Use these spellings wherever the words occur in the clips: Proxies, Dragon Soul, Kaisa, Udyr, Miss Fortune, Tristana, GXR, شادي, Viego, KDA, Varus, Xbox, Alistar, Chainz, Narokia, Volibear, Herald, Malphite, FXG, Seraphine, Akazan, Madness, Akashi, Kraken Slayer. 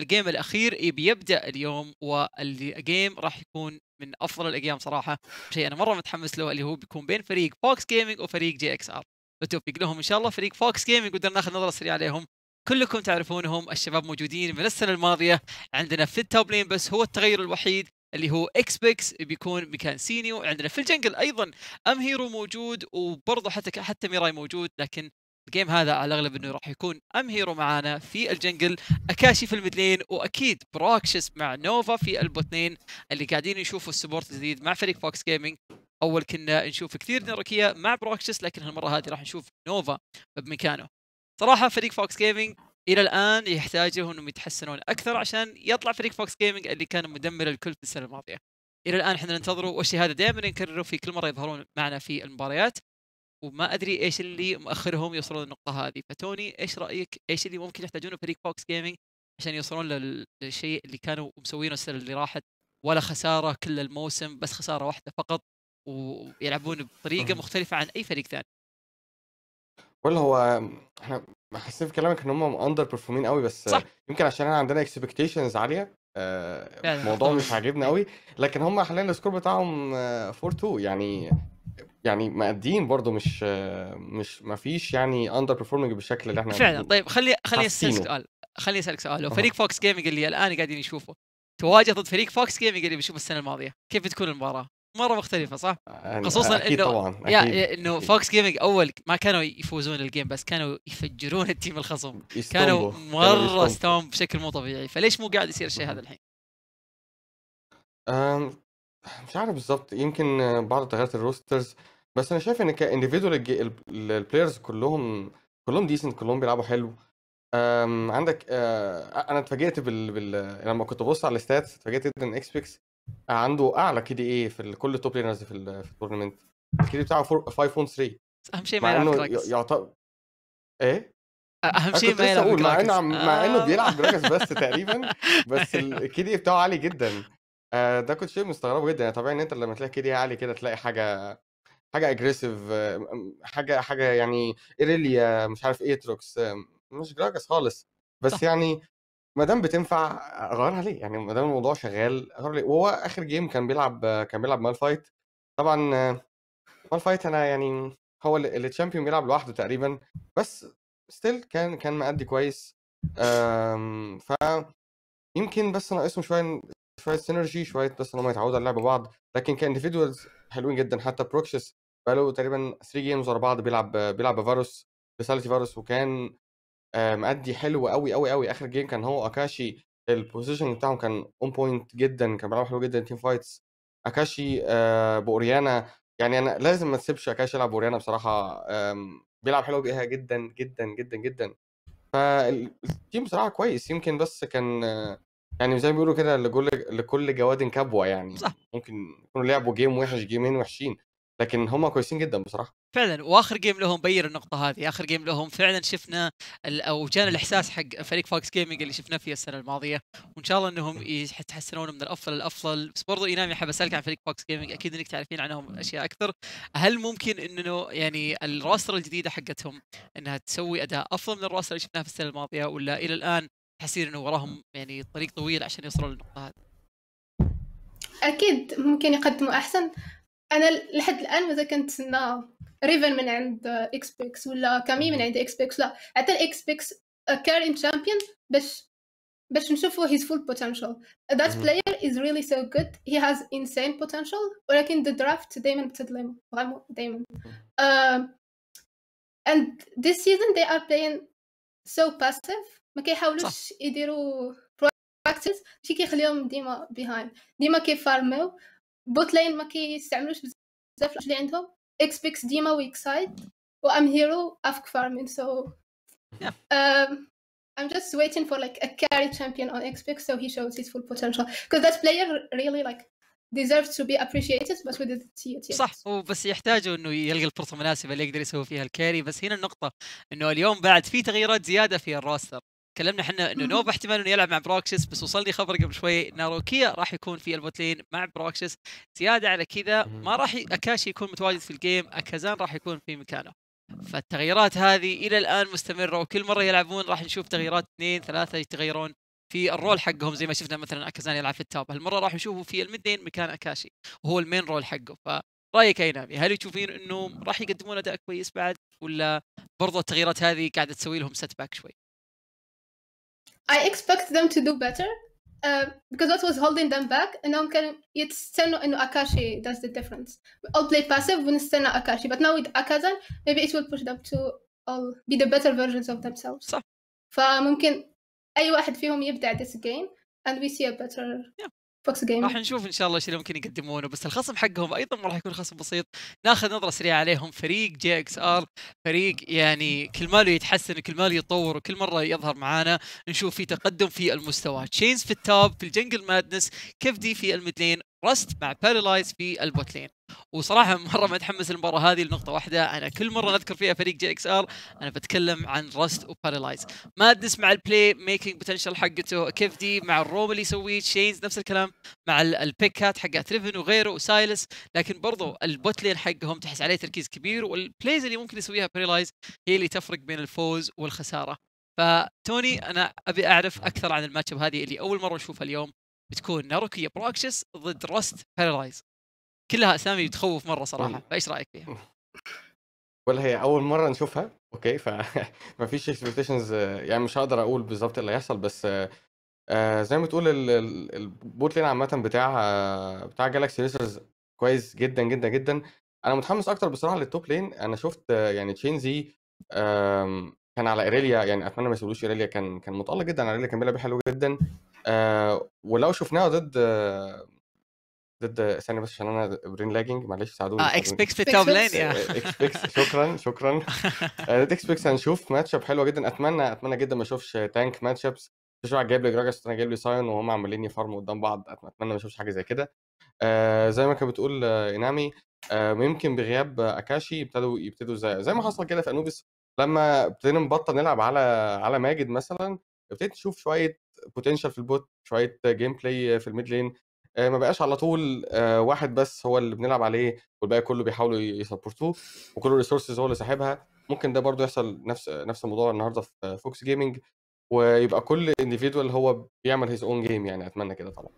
الجيم الاخير يبي يبدا اليوم، والجيم راح يكون من افضل الايام صراحه، شيء انا مره متحمس له اللي هو بيكون بين فريق فوكس جيمنج وفريق GXR. بالتوفيق لهم ان شاء الله. فريق فوكس جيمنج قدرنا ناخذ نظره سريعه عليهم، كلكم تعرفونهم، الشباب موجودين من السنه الماضيه عندنا في التوب لين، بس هو التغير الوحيد اللي هو اكسبكس بيكون مكان سينيو. عندنا في الجنجل ايضا ام هيرو موجود، وبرضه حتى ميراي موجود، لكن الجيم هذا على الاغلب انه راح يكون ام هيرو معانا في الجنجل، اكاشي في الميدلين، واكيد بروكسيس مع نوفا في البوتنين. اللي قاعدين يشوفوا السبورت الجديد مع فريق فوكس جيمنج، اول كنا نشوف كثير ناروكيا مع بروكسيس، لكن هالمره هذه راح نشوف نوفا بمكانه. صراحه فريق فوكس جيمنج الى الان يحتاجون انهم يتحسنون اكثر عشان يطلع فريق فوكس جيمنج اللي كان مدمر الكل في السنه الماضيه. الى الان احنا ننتظره، والشيء هذا دائما نكرره في كل مره يظهرون معنا في المباريات، وما ادري ايش اللي مؤخرهم يوصلون للنقطه هذه. فتوني ايش رايك، ايش اللي ممكن يحتاجونه فريق فوكس جيمنج عشان يوصلون للشيء اللي كانوا مسوينه السنه اللي راحت، ولا خساره كل الموسم بس خساره واحده فقط، ويلعبون بطريقه مختلفه عن اي فريق ثاني؟ والله هو احنا حاسين في كلامك ان هم اندر بيرفورمين قوي، بس صح. يمكن عشان احنا عندنا اكسبكتيشنز عاليه، الموضوع مش عاجبنا قوي، لكن هم حاليا السكور بتاعهم 4-2، يعني مقدين برضه، مش ما فيش يعني اندر بيرفورمنج بالشكل اللي احنا فعلا. طيب خليني اسالك سؤال، لو فريق فوكس جيمنج اللي الان قاعدين نشوفه تواجه ضد فريق فوكس جيمنج اللي بنشوفه السنه الماضيه، كيف بتكون المباراه؟ مره مختلفه صح؟ خصوصا انه فوكس جيمنج اول ما كانوا يفوزون الجيم، بس كانوا يفجرون التيم الخصم، كانوا مره ستوم بشكل مو طبيعي، فليش مو قاعد يصير الشيء هذا الحين؟ مش عارف بالظبط، يمكن بعض تغيرات الروسترز، بس انا شايف ان كانديفيدوال البلايرز كلهم ديسنت، كلهم بيلعبوا حلو. عندك انا اتفاجئت لما كنت ببص على الستاتس، اتفاجئت جدا ان اكسبكس عنده اعلى KDA في كل توب لينرز في التورنمنت، الكي دي بتاعه 5.3. اهم شيء ما يلعب جراجاس. ايه؟ اهم شيء ما يلعب جراجاس، مع انه بيلعب جراجاس بس تقريبا، بس الKD بتاعه عالي جدا. ده كنت شيء مستغربه جدا، يعني طبيعي ان انت لما تلاقي KD عالي كده تلاقي حاجه اجريسيف، حاجه يعني ايريليا مش عارف اتروكس، مش جراجاس خالص، بس يعني ما دام بتنفع غيرها ليه؟ يعني ما دام الموضوع شغال غير ليه؟ وهو اخر جيم كان بيلعب مالفايت. طبعا مالفايت انا يعني هو اللي الشامبيون بيلعب لوحده تقريبا، بس ستيل كان مأدي كويس. ف يمكن بس ناقصهم شويه سينرجي، شويه بس ان هم يتعودوا على لعب بعض، لكن كان انديفيدوالز حلوين جدا. حتى بروكسيس بقاله تقريبا 3 جيمز ورا بعض بيلعب بفاروس، بسالتي فاروس، وكان مأدي حلو قوي قوي قوي. اخر جيم كان هو اكاشي البوزيشن بتاعهم كان اون بوينت جدا، كان بيلعب حلو جدا تيم فايتس. اكاشي بأوريانا، يعني انا لازم ما تسيبش اكاشي يلعب بأوريانا بصراحه، بيلعب حلو بيها جدا جدا جدا جدا. فالتيم بصراحه كويس، يمكن بس كان يعني زي ما بيقولوا كده لكل جواد كبوه، يعني صح. ممكن يكونوا لعبوا جيم وحش، جيمين وحشين، لكن هم كويسين جدا بصراحه فعلا. واخر جيم لهم بين النقطه هذه، اخر جيم لهم فعلا شفنا او جانا الاحساس حق فريق فوكس جيمنج اللي شفناه في السنه الماضيه، وان شاء الله انهم يتحسنون من الافضل للافضل. بس برضو اينامي حاب اسالك عن فريق فوكس جيمنج، اكيد انك تعرفين عنهم اشياء اكثر، هل ممكن انه يعني الروستر الجديده حقتهم انها تسوي اداء افضل من الروستر اللي شفناه في السنه الماضيه، ولا الى الان تحسين انه وراهم يعني طريق طويل عشان يوصلوا للنقطه هذه؟ اكيد ممكن يقدموا احسن. انا لحد الان ماذا كنت ريفن من عند اكسبكس ولا كامي من عند اكسبكس، لا حتى الاكسبكس كارين تشامبيون باش نشوفوا his full potential. That player is really so good, he has insane potential، ولكن the draft دائما بتظلمه، فريمون دائما. And this season they are playing so passive، ما كيحاولوش يديروا practice، شي كيخليهم ديما behind، ديما كيفارميو بوت لين، ما كيستعملوش بزاف الوقت اللي عندهم. اكسبكس ديما ويك سايد، وام هيرو افك فارمين. سو I'm just waiting for like a carry champion on Xbox so he shows his full potential, because that player really like deserves to be appreciated but we didn't see it yet. صح، وبس يحتاجوا انه يلقى الفرصه المناسبه اللي يقدر يسوي فيها الكاري. بس هنا النقطه انه اليوم بعد في تغييرات زياده في الروستر، تكلمنا احنا انه نوفا احتمال انه يلعب مع بروكسيس، بس وصلني خبر قبل شوي ناروكيا راح يكون في البوتلين مع بروكسيس. زياده على كذا ما راح اكاشي يكون متواجد في الجيم، اكازان راح يكون في مكانه. فالتغييرات هذه الى الان مستمره، وكل مره يلعبون راح نشوف تغييرات 2 3 يتغيرون في الرول حقهم زي ما شفنا مثلا اكازان يلعب في التوب، هالمره راح يشوفوا في الميدين مكان اكاشي وهو المين رول حقه. فرأيك اي نامي، هل تشوفين انه راح يقدمون اداء كويس بعد ولا برضه التغييرات هذه قاعده تسوي لهم سيت باك شوي؟ I expect them to do better because what was holding them back and now can يتستنوا انه Akashi does the difference. We all play passive ونستنى Akashi, but now with Akazan maybe it will push them to all be the better versions of themselves. صح. فممكن اي واحد فيهم يبدع this game and we see a better Fox Gaming. راح نشوف ان شاء الله ايش اللي ممكن يقدمونه، بس الخصم حقهم ايضا راح يكون خصم بسيط. ناخذ نظره سريعه عليهم. فريق جي اكس ار فريق يعني كل ماله يتحسن وكل ماله يتطور وكل مره يظهر معانا نشوف في تقدم في المستوى. تشينز في التوب، في الجنجل مادنس، كيفدي في الميدلين، رست مع بارالايز في البوتلين. وصراحه مره متحمس المباراه هذه لنقطه واحده، انا كل مره اذكر فيها فريق جي اكس ار انا بتكلم عن رست وبارالايز. مادنس مع البلاي ميكينج بوتنشل حقته، كيفدي مع الروم اللي يسويه، تشينز نفس الكلام مع البيكات حقت ريفن وغيره وسايلس، لكن برضو البوتلين حقهم تحس عليه تركيز كبير، والبلايز اللي ممكن يسويها بارالايز هي اللي تفرق بين الفوز والخساره. فتوني انا ابي اعرف اكثر عن الماتش اب هذه اللي اول مره نشوفها اليوم، بتكون ناروكيا بروكسيس ضد رست بارالايز. كلها اسامي بتخوف مره صراحه، فايش رايك فيها؟ ولا هي اول مره نشوفها، اوكي، فما فيش اكسبكتيشنز، يعني مش هقدر اقول بالظبط اللي هيحصل، بس زي ما تقول البوت لين عامه بتاع جالاكسي ريسرز كويس جدا جدا جدا. انا متحمس اكتر بصراحه للتوب لين. انا شفت يعني تشينزي كان على ايريليا، يعني اتمنى ما يسولوش ايريليا، كان متالق جدا على ايريليا، كان بيلعب حلو جدا. ولو شفناه ضد ثانيه بس عشان انا برين لاجينج، معلش ساعدوني. اكسبكس في التوب لين اكسبكس، شكرا. اكسبكس هنشوف ماتش اب حلوه جدا. اتمنى جدا ما اشوفش تانك ماتش ابس، مش واحد جايب لي جراجاس وانا جايب لي ساين وهم عمالين يفارموا قدام بعض، اتمنى ما اشوفش حاجه زي كده. زي ما كانت بتقول انامي، يمكن بغياب اكاشي يبتدوا زي ما حصل كده في انوبيس، لما ابتدينا نبطل نلعب على ماجد مثلا، ابتديت تشوف شويه بوتنشال في البوت، شويه جيم بلاي في الميد لين، ما بقاش على طول واحد بس هو اللي بنلعب عليه والباقي كله بيحاولوا يسبورتوه وكل الريسورسز هو اللي ساحبها. ممكن ده برضو يحصل نفس الموضوع النهارده في فوكس جيمنج، ويبقى كل انديفيدوال هو بيعمل هيز اون جيم، يعني اتمنى كده. طبعا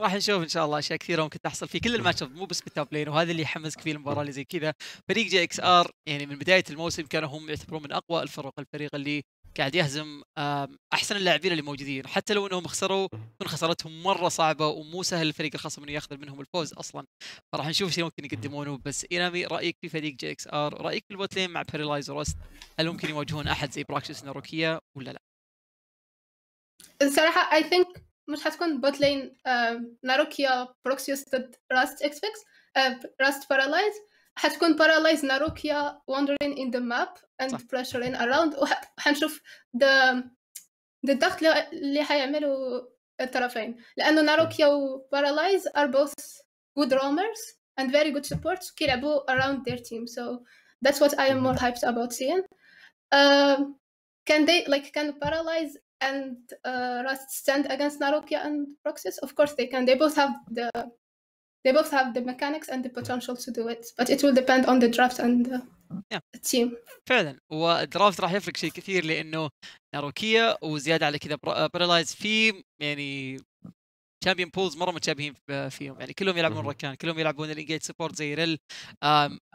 راح نشوف ان شاء الله اشياء كثيره ممكن تحصل في كل الماتش اب، مو بس بالتوب لين، وهذا اللي يحمسك فيه المباراه اللي زي كذا. فريق جي اكس ار يعني من بدايه الموسم كانوا هم يعتبرون من اقوى الفرق، الفريق اللي قاعد يهزم احسن اللاعبين اللي موجودين، حتى لو انهم خسروا تكون خسارتهم مره صعبه ومو سهل الفريق الخصم انه ياخذ منهم الفوز اصلا. فراح نشوف شيء ممكن يقدمونه. بس اينامي، رايك في فريق جي اكس ار، رايك في البوتلين مع بارالايز ورست، هل ممكن يواجهون احد زي براكسيس ناروكيا ولا لا؟ الصراحه اي ثينك مش هتكون بوتلين ناروكيا بروكسيوس ضد راست اكسبكس راست بارالايز، حتكون بارالايز ناروكيا wandering in the map and pressuring around، وحنشوف الضغط اللي حيعملوا الطرفين، لأنه ناروكيا وبارالايز are both good roamers and very good supports كيلعبوا around their team, so that's what I am more hyped about seeing. Can Paralyze and Rust stand against Narokia and Proxies? Of course they can. They both have the mechanics and the potential to do it, but it will depend on the draft and the team. فعلا، والدرافت راح يفرق شيء كثير، لأنه ناروكيا وزيادة على كذا بارالايز في يعني تشامبيون بولز مرة متشابهين فيهم، يعني كلهم يلعبون ركان، كلهم يلعبون الانجيج سبورت زي ريل،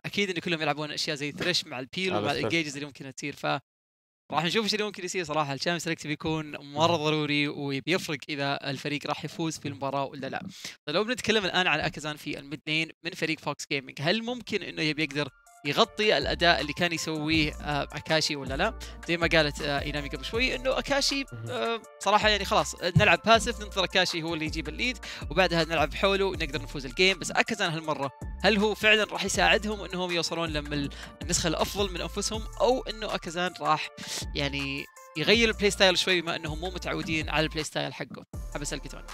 أكيد إن كلهم يلعبون أشياء زي ثريش مع البيل ومع الانجيجز اللي ممكن تصير. راح نشوف ايش اللي ممكن يصير صراحه. الشامبيون سيلكت بيكون مره ضروري وبيفرق اذا الفريق راح يفوز في المباراه ولا لا. طيب لو بنتكلم الان عن اكازان في الميدلين من فريق فوكس جيمنج، هل ممكن انه يقدر يغطي الاداء اللي كان يسويه اكاشي ولا لا؟ زي ما قالت اينامي قبل شوي انه اكاشي صراحه يعني خلاص نلعب باسف، ننتظر اكاشي هو اللي يجيب الليد وبعدها نلعب حوله ونقدر نفوز الجيم. بس اكازان هالمره هل هو فعلا راح يساعدهم انهم يوصلون لما النسخه الافضل من انفسهم، او انه اكازان راح يعني يغير البلاي ستايل شوي بما انهم مو متعودين على البلاي ستايل حقه؟ حاب اسالك توني.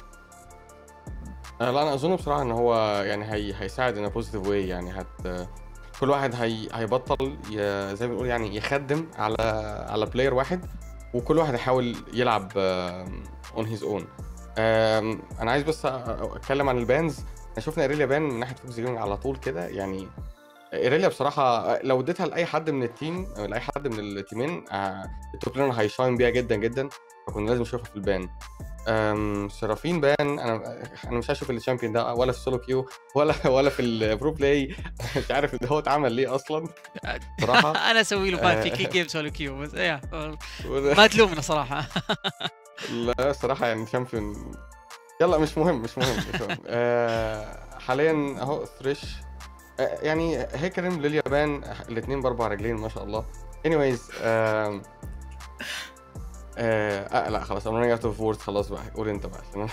لا انا اظن بصراحه ان هو يعني هيساعد ان بوزيتيف واي، يعني كل واحد هيبطل زي ما بنقول يعني يخدم على بلاير واحد، وكل واحد يحاول يلعب اون هيز اون. انا عايز بس اتكلم عن البانز. احنا شفنا ايريليا بان من ناحيه فوكس جيمنج على طول كده، يعني ايريليا بصراحه لو اديتها لاي حد من التيم او لاي حد من التيمين التوب لينر هيشاين بيها جدا جدا، فكنا لازم نشوفها في البان. سيرافين بان. انا مش هشوف الشامبيون ده ولا في السولو كيو ولا في البرو بلاي. مش عارف ان هو اتعمل ليه اصلا صراحه. انا اسوي له بان في كي جيم سولو كيو بس ما تلومنا صراحه. لا صراحه يعني شامبيون يلا مش مهم. حاليا اهو ثريش يعني هيكرم لليابان الاثنين باربع رجلين ما شاء الله. انيويز لا خلاص انا رجعت اوف وورد خلاص بقى. قول انت بقى.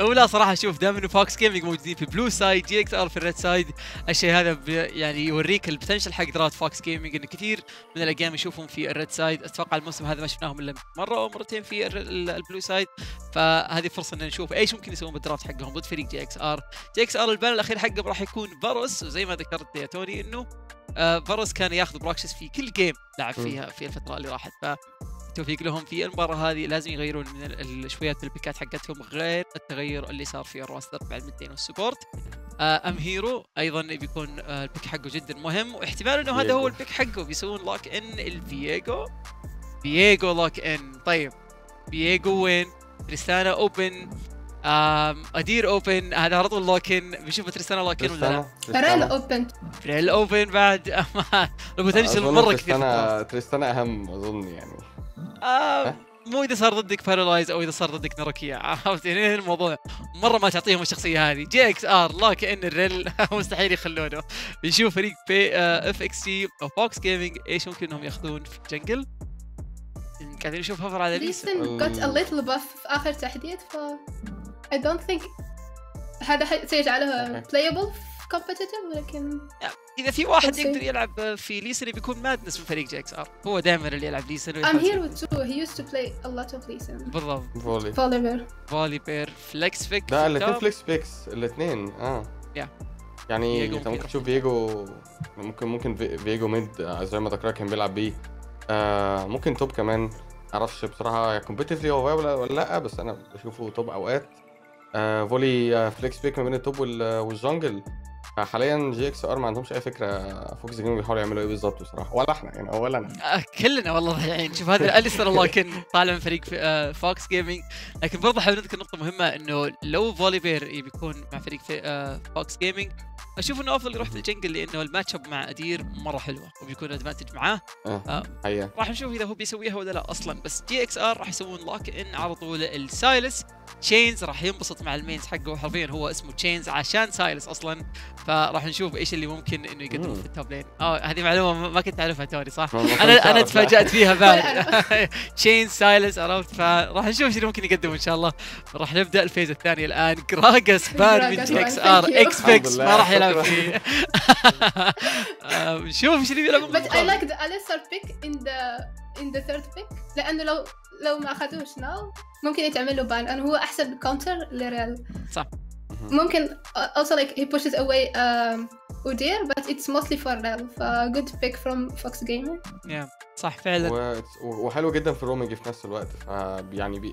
ولا صراحه شوف دائما انه فوكس جيمنج موجودين في بلو سايد، جي اكس ار في الريد سايد، الشيء هذا يعني يوريك البوتنشل حق قدرات فوكس جيمنج، انه كثير من الاجيام نشوفهم في الريد سايد. اتوقع الموسم هذا ما شفناهم الا مره او مرتين في البلو سايد، فهذه فرصه ان نشوف ايش ممكن يسوون بالدرافت حقهم ضد فريق جي اكس ار. جي اكس ار البان الاخير حقه راح يكون فاروس، وزي ما ذكرت يا توني انه فاروس كان ياخذ بروكسيس في كل جيم لعب فيها في الفتره اللي راحت، توفيق لهم في المباراة هذه. لازم يغيرون من شويات البيكات حقتهم غير التغير اللي صار في الروستر مع المدين والسبورت. ام هيرو ايضا بيكون البيك حقه جدا مهم، واحتمال انه هذا هو البيك حقه. بيسوون لوك ان الفييجو لوك ان. طيب فييجو وين؟ تريستانا اوبن، ادير اوبن، هذا على طول لوك ان. بنشوف تريستانا لوك ان ولا لا؟ بريل اوبن بعد. لو بتنزل مره كثير تريستانا اهم اظن يعني. مو اذا صار ضدك بارالايز او اذا صار ضدك ناروكيا، عرفت يعني الموضوع مره ما تعطيهم الشخصيه هذه. جي اكس ار لا كان الريل مستحيل يخلونه. بنشوف فريق بي اف اكس تي او فوكس جيمنج ايش ممكن انهم ياخذون في الجنجل. قاعدين نشوف هفر على ليسن جوت ا ليتل باف في اخر تحديد، ف اي دونت ثينك هذا سيجعلها بلايبل كومبتيتيف، ولكن اذا في واحد يقدر يلعب في ليسن بيكون مادنس من فريق جي اكس ار، هو دائما اللي يلعب ليسن. ام هيرو 2 هي يوزد تو بلاي ا لوت اوف ليسن. بالضبط. فوليبير فليكس فيك. لا الاثنين فليكس فيكس الاثنين. يعني انت ممكن تشوف فييجو، ممكن فييجو ميد زي ما ذكرت كان بيلعب بيه، ممكن توب كمان. معرفش بصراحه كومبتيتفلي هو ولا لا، بس انا بشوفه توب اوقات. فولي فليكس فيك ما بين التوب والجنجل. حاليا جي اكس ار ما عندهمش اي فكره فوكس جيمنج بيحاولوا يعملوا ايه بالظبط بصراحه، ولا احنا يعني ولا انا كلنا والله ضايعين. شوف هذا اليسر الله كان طالع من فريق فوكس جيمنج، لكن برضه حابب نذكر نقطه مهمه انه لو فوليبير بيكون مع فريق فوكس جيمنج اشوف انه افضل يروح في الجنجل، لانه الماتش اب مع ادير مره حلوه وبيكون ادفانتج معاه. راح نشوف اذا هو بيسويها ولا لا اصلا. بس جي اكس ار راح يسوون لوك ان على طول السايلس. تشينز راح ينبسط مع المينز حقه، حرفيا هو اسمه تشينز عشان سايلس اصلا، فراح نشوف ايش اللي ممكن انه يقدمه في التوب لين. هذه معلومه ما كنت اعرفها توني صح؟ انا تفاجات فيها بعد. تشينز سايلس عرفت، فراح نشوف ايش اللي ممكن يقدمه ان شاء الله. راح نبدا الفيز الثاني الان. جراجاس بان من جي اكس ار، اكسبكس ما راح يلعب فيه. نشوف ايش اللي بيلعبون. بس اي لايك ذا اليسر بيك ان ذا ثيرد بيك، لانه لو ما اخذوش ناو ممكن يتعمل له بان، لانه هو احسن كونتر لريال. صح. ممكن also like he pushes away Udyr but it's mostly for Rel. Good pick from Fox Gaming. Yeah صح فعلا. وحلو جدا في الرومنج في نفس الوقت، يعني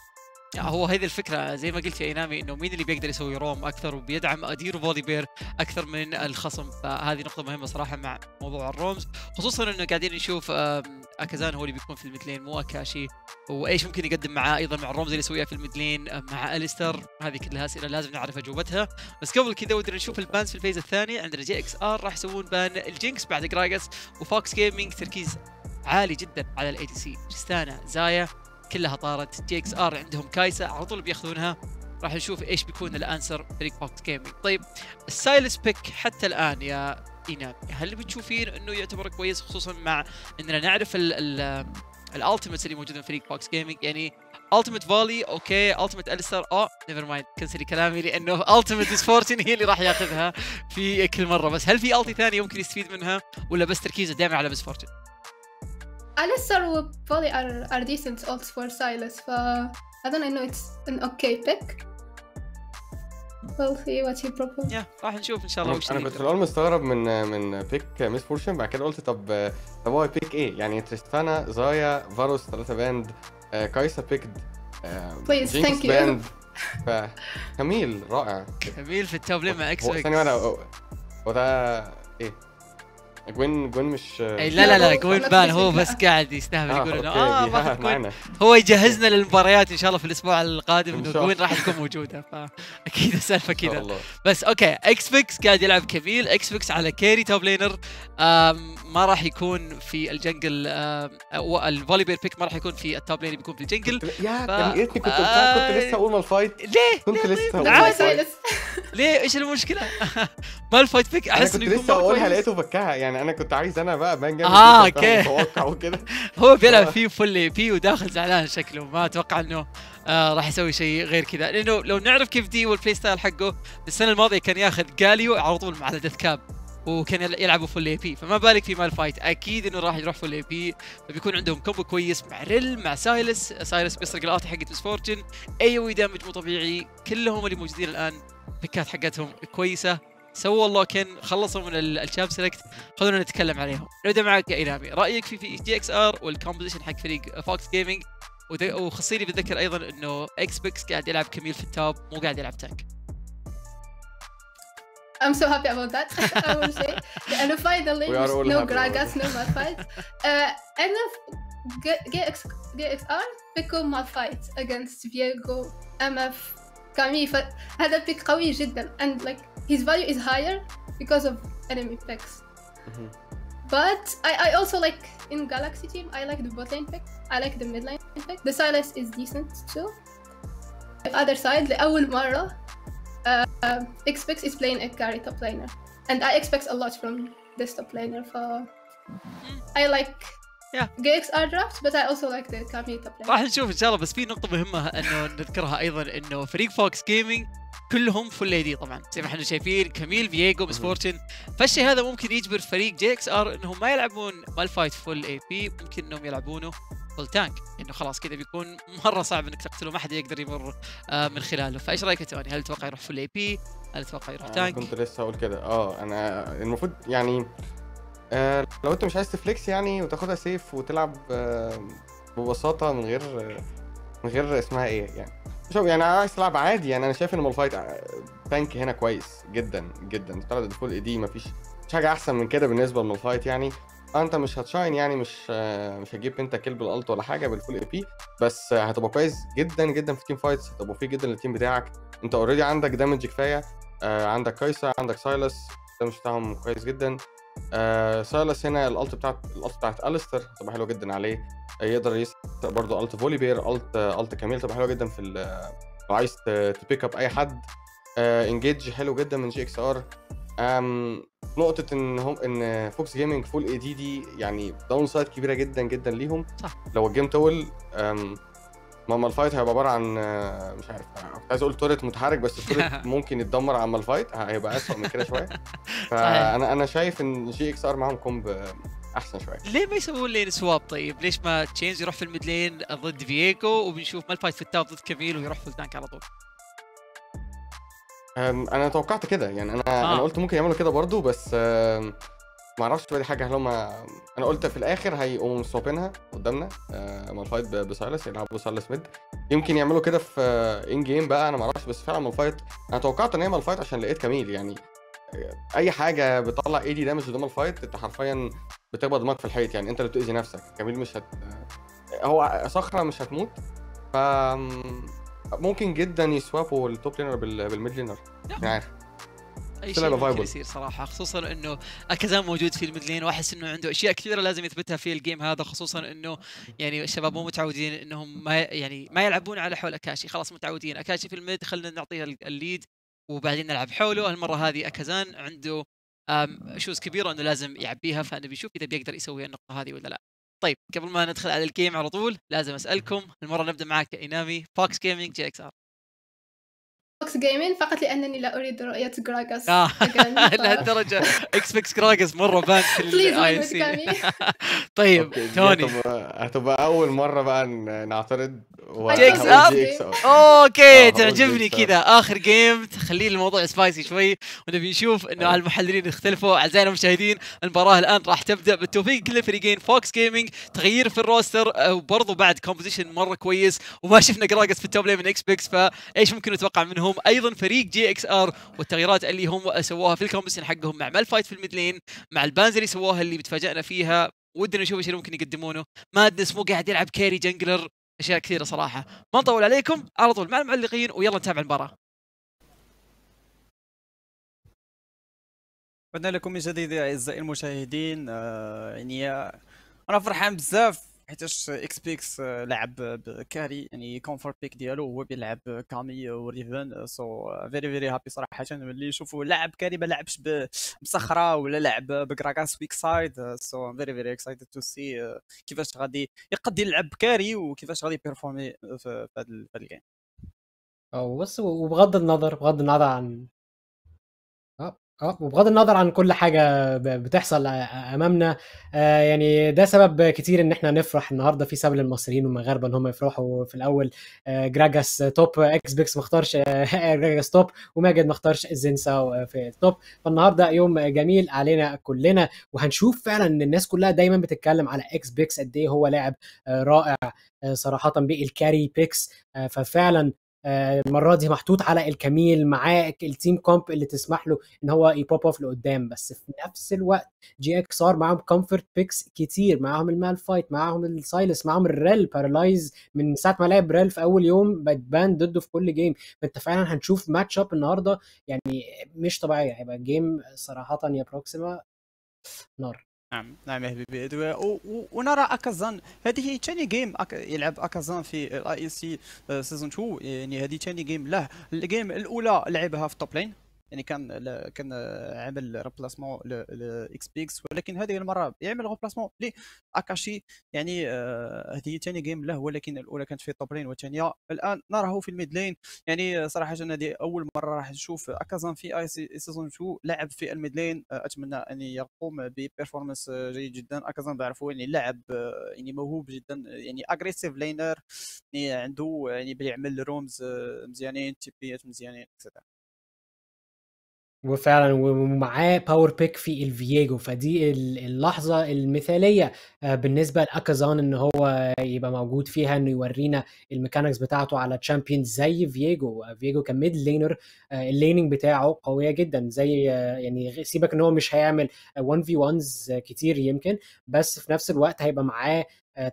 هو هذه الفكرة زي ما قلت يا إينامي، إنه مين اللي بيقدر يسوي روم أكثر وبيدعم أدير وفوليبير أكثر من الخصم، فهذه نقطة مهمة صراحة مع موضوع الرومز، خصوصاً إنه قاعدين نشوف أكازان هو اللي بيكون في الميدلين مو أكاشي، وإيش ممكن يقدم معاه أيضاً مع الرومز اللي يسويها في الميدلين مع أليستر. هذه كلها أسئلة لازم نعرف أجوبتها، بس قبل كذا ودنا نشوف البانز في الفيز الثاني. عندنا جي إكس آر راح يسوون بان الجينكس بعد جراجاس، وفوكس جيمنج تركيز عالي جداً على الأي دي سي، تريستانا زايا كلها طارت. جي اكس ار عندهم كايسا على طول بياخذونها. راح نشوف ايش بيكون الانسر فريق فوكس جيمنج. طيب السايلس بيك حتى الان يا اينام، هل بتشوفين انه يعتبر كويس، خصوصا مع اننا نعرف الالتيميتس اللي موجوده في فريق فوكس جيمنج؟ يعني التيميت فالي اوكي، التيميت اليستر نيفر مايند كنسلي كلامي، لانه التيميت مس فورتون هي اللي راح ياخذها في كل مره. بس هل في التي ثانيه ممكن يستفيد منها، ولا بس تركيزه دائما على مس فورتون؟ Alistar and Volley are decent odds for Silas, so I don't know, it's an okay pick. We'll see what he proposed. راح نشوف ان شاء الله. انا كنت في الاول مستغرب من بيك ميس فورشن، بعد كده قلت طب هو بيك ايه؟ يعني تريستانا، زايا، فاروس 3 باند، كايسا بيكد، بليز ثانك يو. فكميل رائع. كميل في التوب لين مع اكس اكس. ثانية واحدة، هو ده ايه؟ جوين مش لا جوين بان هو بس قاعد يستهبل يقول انه ما جوين، هو يجهزنا للمباريات ان شاء الله في الاسبوع القادم انه جوين راح تكون موجوده، فاكيد السالفه كذا. بس اوكي، اكس بيكس قاعد يلعب كميل، اكس بيكس على كيري توب لينر، ما راح يكون في الجنجل، الفوليبير بيك ما راح يكون في التوب لين، بيكون في الجنجل. يا ريتني كنت لسه اقول مالفايت. ليه؟ كنت لسه اقول ليه؟ ايش المشكله؟ مالفايت بيك احس انه لسه اقولها لقيته بكاها، يعني انا كنت عايز انا بقى بانجل اوكي متوقع وكده. هو بيلعب فيه فل بي وداخل زعلان شكله، ما اتوقع انه راح يسوي شيء غير كذا، لانه لو نعرف كيف دي والبلاي ستايل حقه السنه الماضيه كان ياخذ جاليو على طول مع الديث كاب، وكان يلعبوا فل اي بي، فما بالك في مالفايت اكيد انه راح يروح فل اي بي، فبيكون عندهم كومبو كويس مع ريل مع سايلس بيسرق الارت حقت مس فورتشن، ايوي دامج مو طبيعي، كلهم اللي موجودين الان بكات حقتهم كويسه، سووا الله كان خلصوا من الشاب سيلكت. خلونا نتكلم عليهم. نبدا معك يا ايلامي، رايك في جي اكس ار والكومبوزيشن حق فريق فوكس جيمنج، وخصيلي بتذكر ايضا انه اكس بيكس قاعد يلعب كميل في التوب مو قاعد يلعب تانك. I'm so happy about that. اول شيء لانه finally no Gragas no Malphite. انا جي اكس ار بيكو Malphite against Viego MF Camille، هذا بيك قوي جدا and like his value is higher because of enemy picks. But I also like in Galaxy team I like the bot lane pick, I like the mid lane pick. The Silas is decent too. The other side, لأول مرة X-Pix is playing a carry top laner and I expect a lot from this top laner. So I like GXR draft but I also like the Camille top laner. راح نشوف إن شاء الله. بس في نقطة مهمة إنه نذكرها أيضا، إنه فريق فوكس جيمنج كلهم فل اي دي طبعا زي ما احنا شايفين، كميل، فييجو، مس فورتشن، فالشيء هذا ممكن يجبر فريق جي اكس ار انهم ما يلعبون مالفايت فل اي بي، ممكن انهم يلعبونه فل تانك، انه خلاص كذا بيكون مره صعب انك تقتله، ما حد يقدر يمر من خلاله. فايش رايك يا توني؟ هل تتوقع يروح فل اي بي؟ هل تتوقع يروح تانك؟ كنت لسه اقول كده، انا المفروض يعني لو انت مش عايز تفليكس يعني وتاخدها سيف وتلعب ببساطه من غير اسمها ايه يعني، شوف يعني عايز تلعب عادي. يعني انا شايف ان مالفايت تانك هنا كويس جدا جدا، طلع دخول اي دي مفيش حاجه احسن من كده بالنسبه لمالفايت. يعني انت مش هتشاين، يعني مش هتجيب انت كيل بالالت ولا حاجه بالفول اي بي، بس هتبقى كويس جدا جدا في تيم فايتس، هتبقى مفيد جدا للتيم بتاعك. انت اوريدي عندك دامج كفايه، عندك كايسا، عندك سايلس، الدمج بتاعهم كويس جدا. سايلس هنا الالت بتاعت أليستر تبقى حلوه جدا عليه، يقدر يسرق برضه الت فوليبير، الت كميل تبقى حلوه جدا في لو عايز تبيك اب اي حد. انجيج حلو جدا من جي اكس ار. نقطه ان فوكس جيمنج فول اي دي يعني داون سايد كبيره جدا جدا ليهم صح. لو الجيم طول مالفايت هيبقى عباره عن مش عارف، كنت عايز اقول توريت متحرك، بس التوريت ممكن يتدمر على مالفايت، هيبقى اسوء من كده شويه. فانا شايف ان جي اكس ار معاهم كومب احسن شويه. ليه ما يسوون لين سواب؟ طيب ليش ما تشينز يروح في الميد لين ضد فييجو وبنشوف مالفايت في التاب ضد كميل ويروح في التانك على طول؟ انا توقعت كده، يعني انا قلت ممكن يعملوا كده برضو، بس ما اعرفش تبقى دي حاجه. هل هم انا قلت في الاخر هيقوموا سوابينها قدامنا مالفايت بسايلس، يلعبوا سايلس ميد، يمكن يعملوا كده في ان جيم بقى، انا ما اعرفش. بس فعلا مالفايت انا توقعت ان هي مالفايت عشان لقيت كميل، يعني اي حاجه بتطلع ايدي دامج قدام مالفايت انت حرفيا بتقبض دماغك في الحيط، يعني انت اللي بتاذي نفسك. كميل مش هو صخره مش هتموت، ف ممكن جدا يسوابوا التوب لينر بالميد لينر، مش عارف. اي شيء ممكن يصير صراحه، خصوصا انه اكازان موجود في الميد لين، واحس انه عنده اشياء كثيره لازم يثبتها في الجيم هذا، خصوصا انه يعني الشباب مو متعودين انهم ما يلعبون على حول اكاشي، خلاص متعودين اكاشي في الميد خلينا نعطيه الليد وبعدين نلعب حوله. المره هذه اكازان عنده شوز كبيره انه لازم يعبيها، فانا بشوف اذا بيقدر يسوي النقطه هذه ولا لا. طيب قبل ما ندخل على الجيم على طول لازم اسالكم، المره نبدا معك اينامي، فوكس جيمنج جي اكس ار. فوكس جيمين فقط لانني لا اريد رؤيه جراجاس. لهالدرجه اكس بيكس جراجاس مره بان في الاي سي. طيب توني، هتبقى اول مره بقى نعترض جيكس اب. اوكي تعجبني كذا اخر جيم تخلي الموضوع سبايسي شوي، ونبي نشوف انه المحللين اختلفوا. اعزائنا المشاهدين المباراه الان راح تبدا، بالتوفيق كل الفريقين. فوكس جيمنج تغيير في الروستر وبرضه بعد كومبوزيشن مره كويس، وما شفنا جراجس في التوب لين من اكس بيكس، فايش ممكن نتوقع منهم؟ ايضا فريق جي اكس ار والتغييرات اللي هم سووها في الكومبوزيشن حقهم مع مالفايت في الميد لين، مع البانز اللي سووها اللي بتفاجئنا فيها، ودنا نشوف ايش اللي ممكن يقدمونه. مادنس مو قاعد يلعب كيري جنجلر، اشياء كثيره صراحه. ما نطول عليكم، على طول مع المعلقين ويلا نتابع المباراه. عدنا لكم من جديد اعزائي المشاهدين. يعني انا فرحان بزاف حيتاش اكس بيكس لعب بكاري، يعني كونفورت بيك ديالو هو بيلعب كامي وريفن، سو فيري فيري هابي صراحه ملي نشوفو لاعب كاري ما لعبش بصخره ولا لعب بكراكاس ويك سايد، سو فيري فيري اكسايتد تو سي كيفاش غادي يقد يلعب كاري وكيفاش غادي بيرفورمي في هذا الجيم. بس وبغض النظر عن وبغض النظر عن كل حاجه بتحصل امامنا، يعني ده سبب كتير ان احنا نفرح النهارده، في سبب للمصريين والمغاربه ان هم يفرحوا. في الاول جراجاس توب، اكس بيكس ما اختارش جراجاس توب، وماجد ما اختارش زينسا في التوب، فالنهارده يوم جميل علينا كلنا، وهنشوف فعلا ان الناس كلها دايما بتتكلم على اكس بيكس قد ايه هو لاعب رائع صراحه بالكاري بيكس، ففعلا المره دي محطوط على الكميل معاه التيم كومب اللي تسمح له ان هو يبوب اوف لقدام، بس في نفس الوقت جي اكس ار معاهم كومفورت بيكس كتير، معاهم المالفايت، معاهم السايلس، معاهم الريل بارالايز من ساعه ما لعب ريل في اول يوم بتبان ضده في كل جيم، فانت فعلا هنشوف ماتش اب النهارده يعني مش طبيعيه، هيبقى جيم صراحه يا بروكسيما نار. نعم يا حبيبي ادوار، ونرى اكازان، هذه ثاني جيم يلعب اكازان في الاي سي سيزون 2، يعني هذه ثاني جيم له. الجيم الاولى لعبها في التوب لين، يعني كان عمل ريبلاسمون لاكس بيكس، ولكن هذه المره يعمل ريبلاسمون لاكاشي، يعني هذه ثاني جيم له، ولكن الاولى كانت في توب لين والثانيه الان نراه في الميد لين. يعني صراحه هذه اول مره راح نشوف اكازان في اي سيزون 2 لعب في الميد لين، اتمنى ان يقوم ببرفورمانس جيد جدا. اكازان بعرفوا يعني لاعب يعني موهوب جدا، يعني اجريسيف لينر، يعني عنده يعني بيعمل رومز مزيانين، تيبيات مزيانين اكسترا، وفعلا ومعاه باور بيك في الفييجو، فدي اللحظه المثاليه بالنسبه لاكازان ان هو يبقى موجود فيها، انه يورينا الميكانكس بتاعته على تشامبيون زي فييجو. فييجو كميد لينر الليننج بتاعه قويه جدا، زي يعني سيبك ان هو مش هيعمل 1 في 1 كتير يمكن، بس في نفس الوقت هيبقى معاه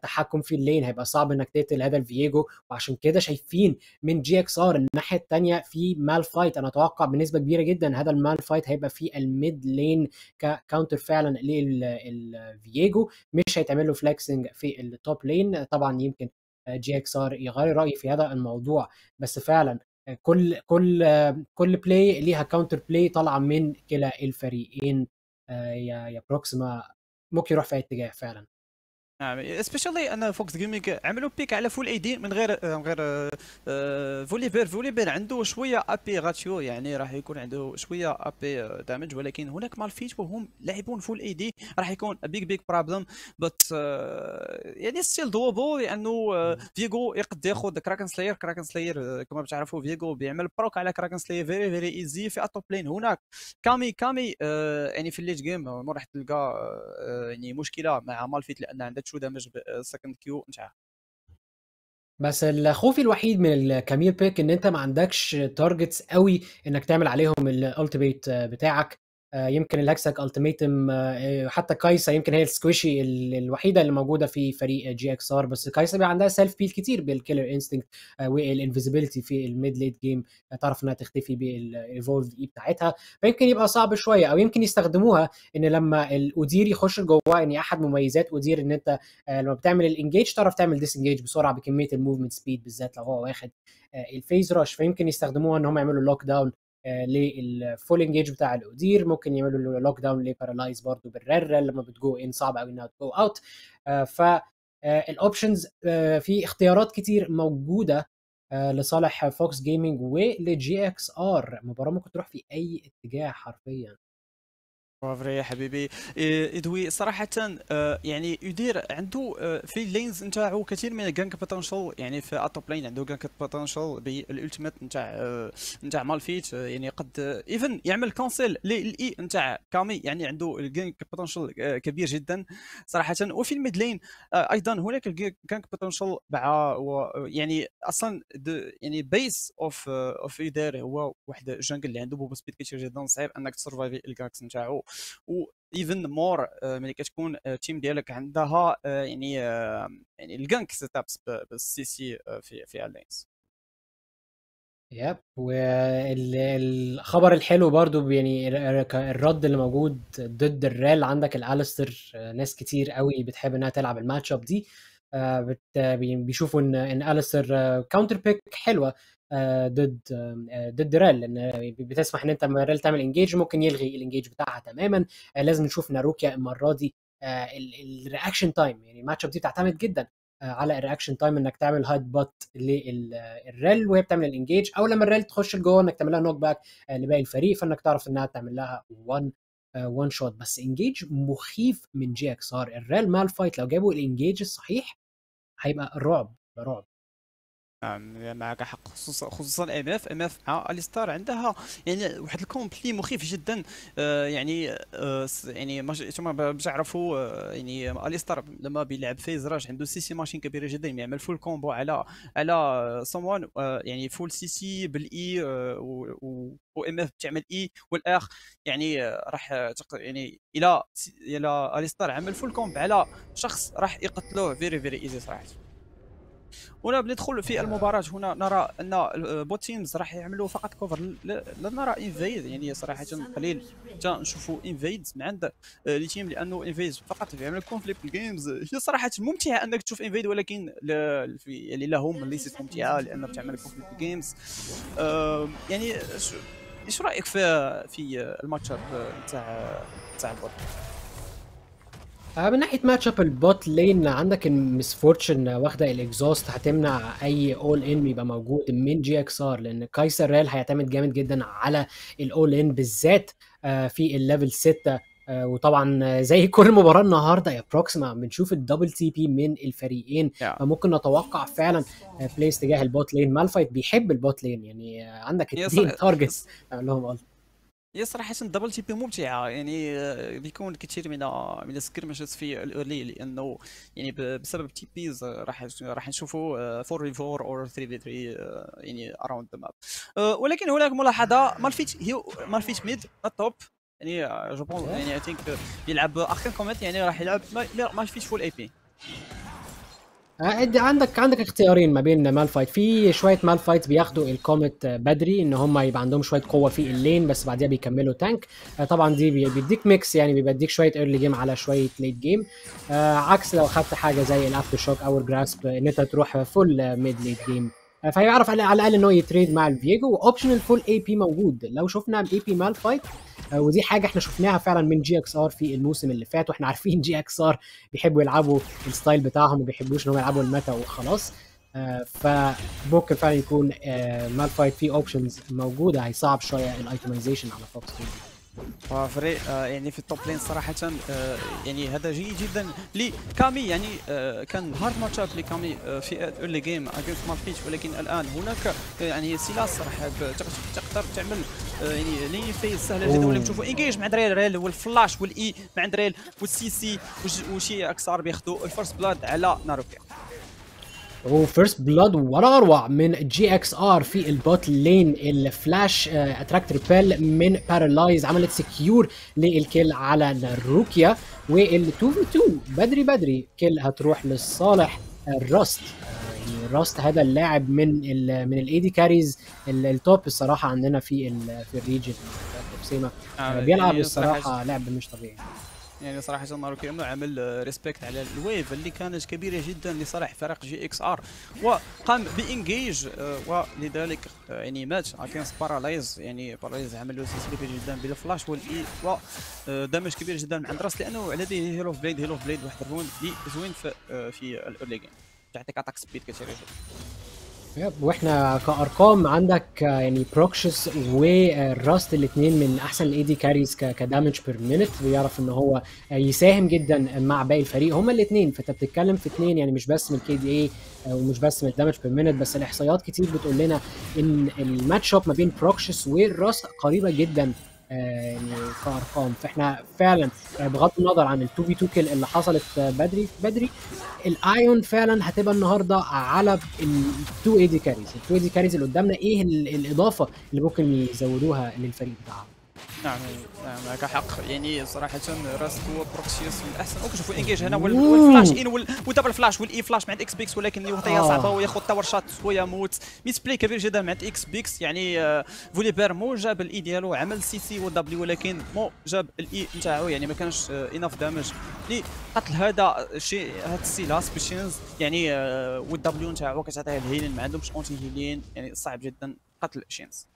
تحكم في اللين، هيبقى صعب انك تقتل هذا الفييجو، وعشان كده شايفين من جي اكس ار الناحيه الثانيه في مالفايت. انا اتوقع بنسبه كبيره جدا هذا المالفايت هيبقى في الميد لين ككاونتر فعلا للفييجو، مش هيتعمل له فليكسنج في التوب لين. طبعا يمكن جي اكس ار يغير رايه في هذا الموضوع، بس فعلا كل بلاي ليها كاونتر بلاي طالعه من كلا الفريقين يا بروكسيما، ممكن يروح في اي اتجاه فعلا. نعم اسبيشالي ان فوكس جيمنج عملوا بيك على فول اي دي من غير فوليبير. فوليبير عنده شويه ابي غاتيو، يعني راح يكون عنده شويه ابي دامج، ولكن هناك مالفيت وهم لاعبون فول اي دي راح يكون بيج بروبلم، بس يعني ستيل دوبو، لانه فييجو يقد ياخذ كراكن سلاير. كراكن سلاير كما بتعرفوا فييجو بيعمل بروك على كراكن سلاير فيري فيري ايزي في التوب لين. هناك كامي يعني في الليت جيم ما راح تلقى يعني مشكله مع مالفيت، لان عندها شو دامج بالسكند كيو نتاعها. بس الخوف الوحيد من الكاميل بيك ان انت ما عندكش تارجتس قوي انك تعمل عليهم الالتيميت بتاعك، يمكن الهكسك التيميتم، حتى كايسا يمكن هي السكويشي الوحيده اللي موجوده في فريق جي اكس ار، بس كايسا بقى عندها سيلف بيل كتير بالكيلر انستنكت والانفيزيبيليتي في الميد ليت جيم، تعرف انها تختفي بالايفولف اي بتاعتها، فيمكن يبقى صعب شويه، او يمكن يستخدموها ان لما الاودير يخش لجواه. يعني احد مميزات اودير ان انت لما بتعمل الانجيج تعرف تعمل ديسنجيج بسرعه بكميه الموفمنت سبيد، بالذات لو هو واخد الفيز راش، فيمكن يستخدموها ان هم يعملوا لوك داون للفول انجيج بتاع الاودير، ممكن يعملوا له لوك داون لبارالايز برضه بالرير لما بتجو ان، صعب قوي انها تجو اوت. فالاوبشنز في اختيارات كتير موجوده لصالح فوكس جيمنج ولجي اكس ار، المباراه ممكن تروح في اي اتجاه حرفيا. برافو يا حبيبي إدوي صراحة. يعني يدير عنده في اللينز نتاعو كثير من الجانك بوتنشال، يعني في التوب لين عنده جانك بوتنشال بالالتيميت نتاع مالفيت، يعني قد ايفن يعمل كونسل للاي نتاع كامي، يعني عنده الجانك بوتنشال كبير جدا صراحة. وفي الميد لين ايضا هناك الجانك بوتنشال مع يعني اصلا يعني بيس اوف إدارة هو واحد الجانجل اللي عنده بوب سبيد كثير جدا، صعيب انك تسرفايفي الجانكس نتاعو. و ايفن مور ملي كتكون التيم ديالك عندها يعني الجانك سيت ابس بالسي سي في اللينز. ياب، والخبر الحلو برضو يعني الرد اللي موجود ضد الرال، عندك الاليستر ناس كتير قوي بتحب انها تلعب الماتش اب دي، بيشوفوا ان اليستر كاونتر بيك حلوه ضد رال، لان بتسمح ان انت لما رال تعمل انجيج ممكن يلغي الانجيج بتاعها تماما. لازم نشوف ناروكيا المره دي الرياكشن تايم، يعني الماتش اب دي بتعتمد جدا على الرياكشن تايم، انك تعمل هايد بات للرال وهي بتعمل الانجيج، او لما الرال تخش لجوه انك تعمل لها نوك باك لباقي الفريق، فانك تعرف انها تعمل لها وان شوت. بس انجيج مخيف من جي اكس ار، الرال مالفايت لو جابوا الانجيج الصحيح هيبقى رعب. نعم معك حق، خصوصا ام اف مع الستار عندها يعني واحد الكومبلي مخيف جدا. يعني انتم بتعرفوا يعني الستار لما بيلعب فيز راج عنده سي سي ماشين كبيره جدا، يعمل فول كومبو على سموان، يعني فول سي سي بالاي و ام اف بتعمل اي والاخ، يعني راح يعني الى الستار عمل فول كومبو على شخص راح يقتلوه فيري فيري ايزي صراحه. هنا بندخل في المباراة، هنا نرى ان بوت تيمز راح يعملوا فقط كوفر، لا نرى انفيد، يعني صراحة قليل حتى نشوفوا انفيد من عند لي تيم، لانه انفيد فقط بيعمل كونفليكت الجيمز. هي صراحة ممتعة انك تشوف انفيد، ولكن يعني لهم ليست ممتعة لانها بتعمل كونفليكت الجيمز. يعني ايش رايك في الماتش اب تاع البوت؟ من ناحيه ماتش اب البوت لين، عندك المس فورتشن واخده الاكزوست، هتمنع اي اول ان يبقى موجود من جي اكس ار، لان كايسا ريال هيعتمد جامد جدا على الاول ان بالذات في الليفل 6. وطبعا زي كل مباراه النهارده يا بروكسما بنشوف الدبل تي بي من الفريقين، فممكن نتوقع فعلا بلايز تجاه البوت لين. مالفايت بيحب البوت لين، يعني عندك 2 تارجتس لهم قلت. هي صراحة الدبل تي بي ممتعة، يعني بيكون كثير من السكرمشز في الاورلي، لانه يعني بسبب تي بيز راح نشوفوا 4v4 او 3v3 يعني اراوند ذا ماب. ولكن هناك ملاحظة، مالفيت ميد التوب، يعني جو بونس يعني اي ثينك بيلعب اخر كومنت، يعني راح يلعب مالفيت فول اي بي. عندك اختيارين ما بين مالفايت، في شويه مالفايت بياخدوا الكومت بدري ان هم يبقى عندهم شويه قوه في اللين، بس بعديها بيكملوا تانك. طبعا دي بيديك ميكس، يعني بيديك شويه ايرلي جيم على شويه ليت جيم، عكس لو خدت حاجه زي الافتر شوك او الجراسب ان انت تروح فول ميد ليت جيم، فهيعرف على الاقل ان هو يتريد مع الفييجو. واوبشنال فول اي بي موجود لو شفنا الاي بي مالفايت، ودي حاجه احنا شفناها فعلا من جي اكس ار في الموسم اللي فات، واحنا عارفين جي اكس ار بيحبوا يلعبوا الستايل بتاعهم، ما بيحبوش ان هم يلعبوا المتا وخلاص. فممكن فعلا يكون مالفايت فيه اوبشنز موجوده، هيصعب شويه الايتمايزيشن على فوكس جيمنج. وفريق يعني في التوب لين صراحة، يعني هذا جيد جدا لكامي، يعني كان هارد ماتش اب لكامي في الايرلي جيم اجينست مالفيت، ولكن الان هناك يعني سيلاس راح تقدر تعمل يعني لين فيز سهلة جدا، ولا نشوفوا انجيج مع ريال والفلاش والاي مع ريال والسي سي وشي اكسار بياخذوا الفيرست بلاد على ناروكيا. وفيرست بلاد ولا اروع من جي اكس ار في البوت لين. الفلاش اتراكت ريبيل من بارالايز عملت سكيور للكيل على ناروكيا، وال2v2 بدري كيل هتروح لصالح الراست. الراست هذا اللاعب من الاي دي كاريز التوب الصراحه عندنا في الريجن سيما، بيلعب الصراحه لعب مش طبيعي. يعني صراحة ناروكيا عمل ريسبكت على الويف اللي كانت كبيرة جدا لصالح فريق جي اكس ار، وقام بانجيج ولذلك يعني مات اكينس بارالايز. يعني بارالايز عمل له سيس كبير جدا بالفلاش والاي ودمج كبير جدا من عند راس، لانه لديه هيل اوف بليد واحد الرون اللي زوين في الاورلي جيم، تعطيك اتاك سبيد كثير جدا. واحنا كارقام عندك يعني بروكشس والراست الاثنين من احسن الاي دي كاريز كدامج بير مينت، بيعرف ان هو يساهم جدا مع باقي الفريق هما الاثنين، فانت بتتكلم في اثنين يعني مش بس من الكي دي اي ومش بس من الدامج بير مينت، بس الاحصائيات كتير بتقول لنا ان الماتش اب ما بين بروكشس والراست قريبه جدا كارقام. فاحنا فعلا بغض النظر عن ال 2v2 كيل اللي حصلت بدري الايون فعلا هتبقى النهارده على ال 2 AD carries اللي قدامنا. ايه الاضافه اللي ممكن يزودوها للفريق بتاعهم؟ نعم معك حق، يعني صراحه راست وبروكسيوس من احسن وكنشوفوا الانجاج هنا والفلاش ان ودبل فلاش والاي فلاش مع الاكس بيكس، ولكن اللي وقتها صعبه وياخذ تاور شات ويموت. ميسبلي كبير جدا مع الاكس بيكس، يعني فوليبير مو جاب الاي ديالو، عمل سي سي ودبليو ولكن مو جاب الاي نتاعو، يعني ما كانش اناف دامج اللي قتل هذا الشيء هذا السيلاس بشينز، يعني والدبليو نتاعو كتعطيه الهيلين ما عندهمش اونتي هيلين، يعني صعب جدا قتل شينز.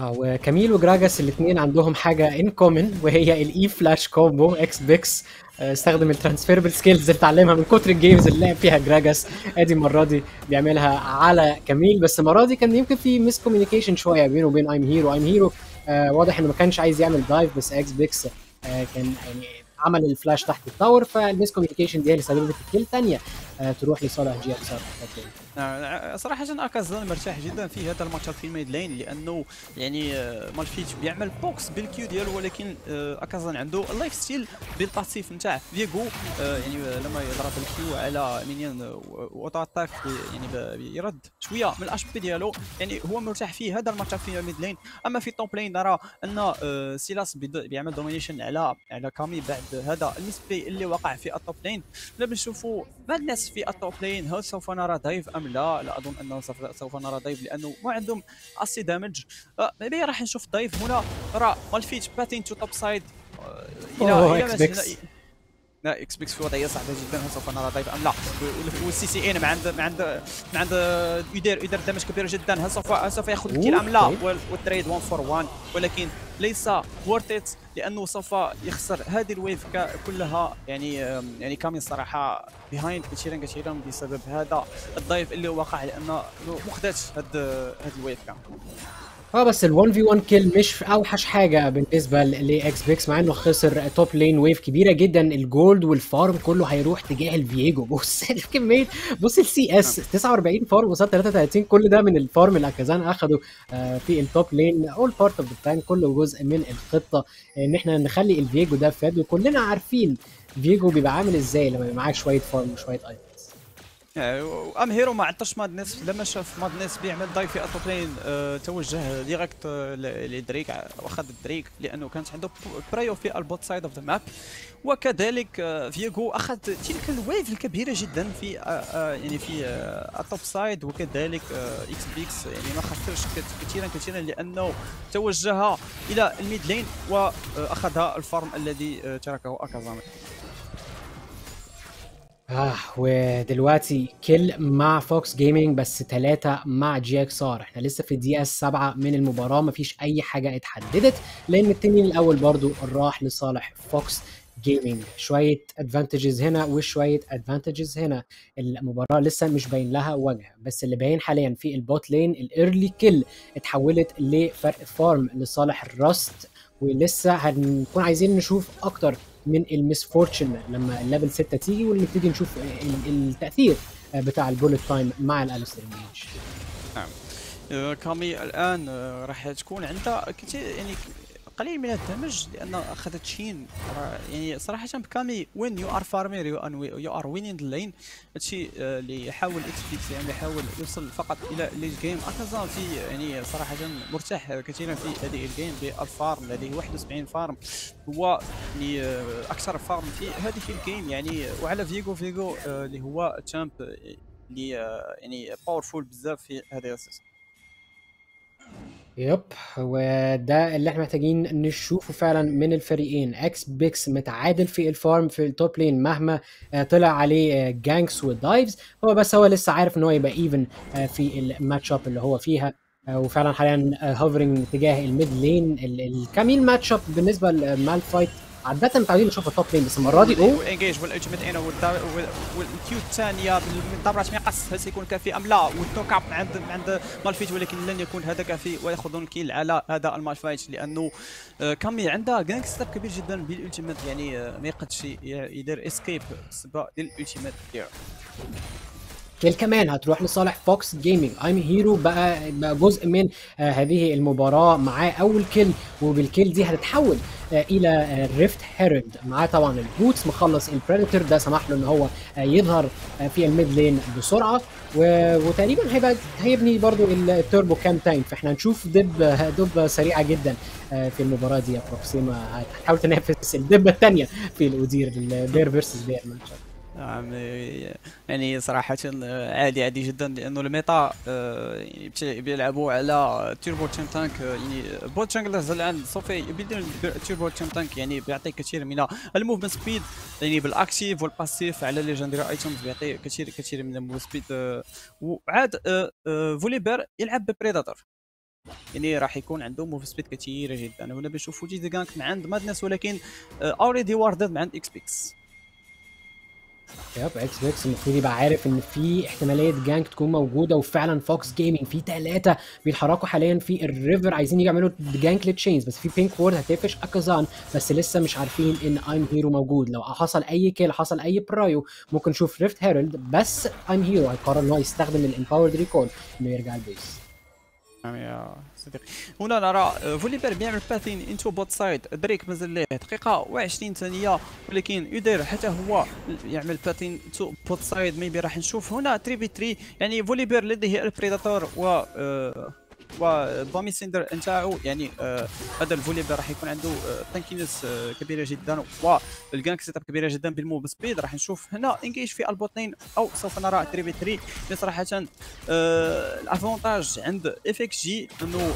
وكميل وجراجاس الاثنين عندهم حاجه ان كومن وهي الاي فلاش كومبو. اكس بيكس استخدم الترانسفيربل سكيلز اللي اتعلمها من كتر الجيمز اللي لعب فيها جراجاس، ادي المره دي بيعملها على كميل، بس المره دي كان يمكن في ميس كوميونيكيشن شويه بينه وبين ايم هيرو. واضح انه ما كانش عايز يعمل دايف، بس اكس بيكس كان يعني عمل الفلاش تحت التاور، فالميس كوميونيكيشن دي اللي سببت كيل ثانيه تروح لصالح جي اكس ار. صراحة أكازان مرتاح جدا في هذا الماتش في الميد لين، لأنه يعني مالفيت بيعمل بوكس بالكيو ديالو، ولكن أكازان عنده اللايف ستيل بالباسيف نتاع فييغو، يعني لما يضرب الكيو على مينيون وأوتو أتاك يعني بيرد شوية من الأش بي ديالو، يعني هو مرتاح في هذا الماتش في الميد لين. أما في التوب لين نرى أن سيلاس بيعمل دومينيشن على كامي بعد هذا المسبلاي اللي وقع في التوب لين. دابا نشوفوا مادنس في التوب لين، هل سوف نرى دايف أم لا اظن انه سوف نرى دايف، لانه ما عندهم اسي دامج. ميبي راح نشوف دايف هنا، راه مالفيت باتين تو توب سايد الى لا اكس بيكس في وضعيه صعبه جدا، هل سوف نرى دايف ام لا؟ والسي سي ان ما عند يدير دامج كبير جدا، هل سوف ياخذ الكيل ام لا؟ والتريد 1 فور 1 ولكن ليس وورث، لانه سوف يخسر هذه الويف كلها. يعني كامل الصراحه بيهايند كثيرا بسبب هذا الضيف اللي وقع، لانه ما خداتش هذا الويف كامل. بس ال 1v1 كيل مش اوحش حاجه بالنسبه لاكس بيكس، مع انه خسر توب لين ويف كبيره جدا. الجولد والفارم كله هيروح تجاه الفييجو. بص الكميه، بص السي اس 49 فارم قصاد 33، كل ده من الفارم اللي اكازان اخده في التوب لين. اول بارت اوف ذا بلان، كله جزء من الخطه ان احنا نخلي الفييجو ده فاد، وكلنا عارفين فييجو بيبقى عامل ازاي لما بيبقى معاه شويه فارم وشويه ايتم. ام هيرو ما عطاش مادنس، لما شاف مادنس بيعمل دايف في التوب لين توجه ديريكت لدريك واخذ الدريك، لانه كانت عنده برايو في البوت سايد اوف ذا ماب، وكذلك فييغو اخذ تلك الويف الكبيره جدا في يعني في التوب سايد، وكذلك اكس بيكس يعني ما خسرش كثيرا لانه توجه الى الميد لين واخذ الفارم الذي تركه اكازان. ودلوقتي كل مع فوكس جيمنج بس 3 مع جي اكس ار، احنا لسه في الدقيقة 7 من المباراة، مفيش أي حاجة اتحددت لأن التنين الأول برضو راح لصالح فوكس جيمنج. شوية ادفانتجز هنا وشوية ادفانتجز هنا، المباراة لسه مش باين لها وجه، بس اللي باين حاليا في البوت لين الايرلي كل اتحولت لفرق فارم لصالح الراست، ولسه هنكون عايزين نشوف أكتر من الميس فورتشن لما الليفل 6 تيجي، ونبتدي نشوف التاثير بتاع البولت تايم مع الالستر ميج. نعم كامي الان راح تكون عندها يعني قليل من الدمج، لان اخذت شين. يعني صراحه كامي وين يو ار فارمر يو ار وينينغ اللين، هادشي اللي يحاول اكس بيكس يعني يحاول يوصل فقط الى ليج جيم. اكازان في يعني صراحه مرتاح كثيرا في هذه الجيم بالفارم، لديه 71 فارم، هو يعني اكثر فارم في هذه الجيم يعني. وعلى فييغو اللي هو تشامب اللي يعني باورفول بزاف في هذه السيزون. يب، وده اللي احنا محتاجين نشوفه فعلا من الفريقين. اكس بيكس متعادل في الفارم في التوب لين، مهما طلع عليه جانكس ودايفز هو لسه عارف ان هو يبقى ايفن في الماتش اب اللي هو فيها، وفعلا حاليا هوفرنج تجاه الميد لين. الكميل ماتش اب بالنسبه لمالفايت عادة متعودين نشوفها توب لين بس المرة دي او انجيج والالتيميت ان والكيو الثانية بالضربة باش ما يقص هل سيكون كافي ام لا والتوك اب عند مالفايت ولكن لن يكون هذا كافي وياخذون الكيل على هذا المالفايت لانه كامي عندها جانك ستاب كبير جدا بالالتيميت يعني ما يقدش يدير اسكيب بالنسبة للالتيميت ديالو. كيل كمان هتروح لصالح فوكس جيمنج. ايم هيرو بقى جزء من هذه المباراه معاه اول كيل وبالكيل دي هتتحول الى ريفت هيرالد معاه طبعا البوتس مخلص البريدتور ده سمح له ان هو يظهر في الميد لين بسرعه وتقريبا هيبني برضو التوربو كام تايم فاحنا هنشوف دب سريعه جدا في المباراه دي. بروكسيما هتحاول تنافس الدبه الثانيه في الاودير البير فيرسز بير ماتش يعني صراحة عادي جدا لأنه الميتا بيلعبوا على تيربو تشيم تانك يعني بوت جانجلرز الآن سوف يبدلون تيربو تشيم تانك يعني بيعطي كثير من الموفمنت سبيد يعني بالأكتيف والباسيف على ليجندري ايتمز بيعطي كثير من الموفمنت سبيد وعاد فوليبير يلعب ببريداتور يعني راح يكون عنده موف سبيد كثيرة جدا. هنا بنشوفوا جيز جانك من عند مادنس ولكن اوريدي واردد من عند اكس بيكس. اكس بيكس المفروض يبقى عارف ان في احتماليه جانك تكون موجوده وفعلا فوكس جيمنج في 3 بيتحركوا حاليا في الريفر عايزين يعملوا جانك لتشينز بس في بينك وورد هتقفش اكازان بس لسه مش عارفين ان ايم هيرو موجود. لو حصل اي كيل حصل اي برايو ممكن نشوف ريفت هيرالد بس ايم هيرو هيقرر ان هو يستخدم الامباورد ريكول انه يرجع البيس. يا صديقي هنا نرى فوليبير بيعمل باثين انتو بوت سايد دريك مازال ليه دقيقة و20 ثانية ولكن يدير حتى هو يعمل باثين انتو بوت سايد ميبي راح نشوف هنا 3 في 3 يعني فوليبير لديه البريداتور وبامي سندر نتاعو يعني هذا الفوليبير راح يكون عنده تانكينس كبيرة جدا والجانك سيت اب كبيرة جدا بالموب سبيد راح نشوف هنا انجيج في البوتين او سوف نرى 3 في 3 اللي صراحة الافونتاج عند اف اكس جي انه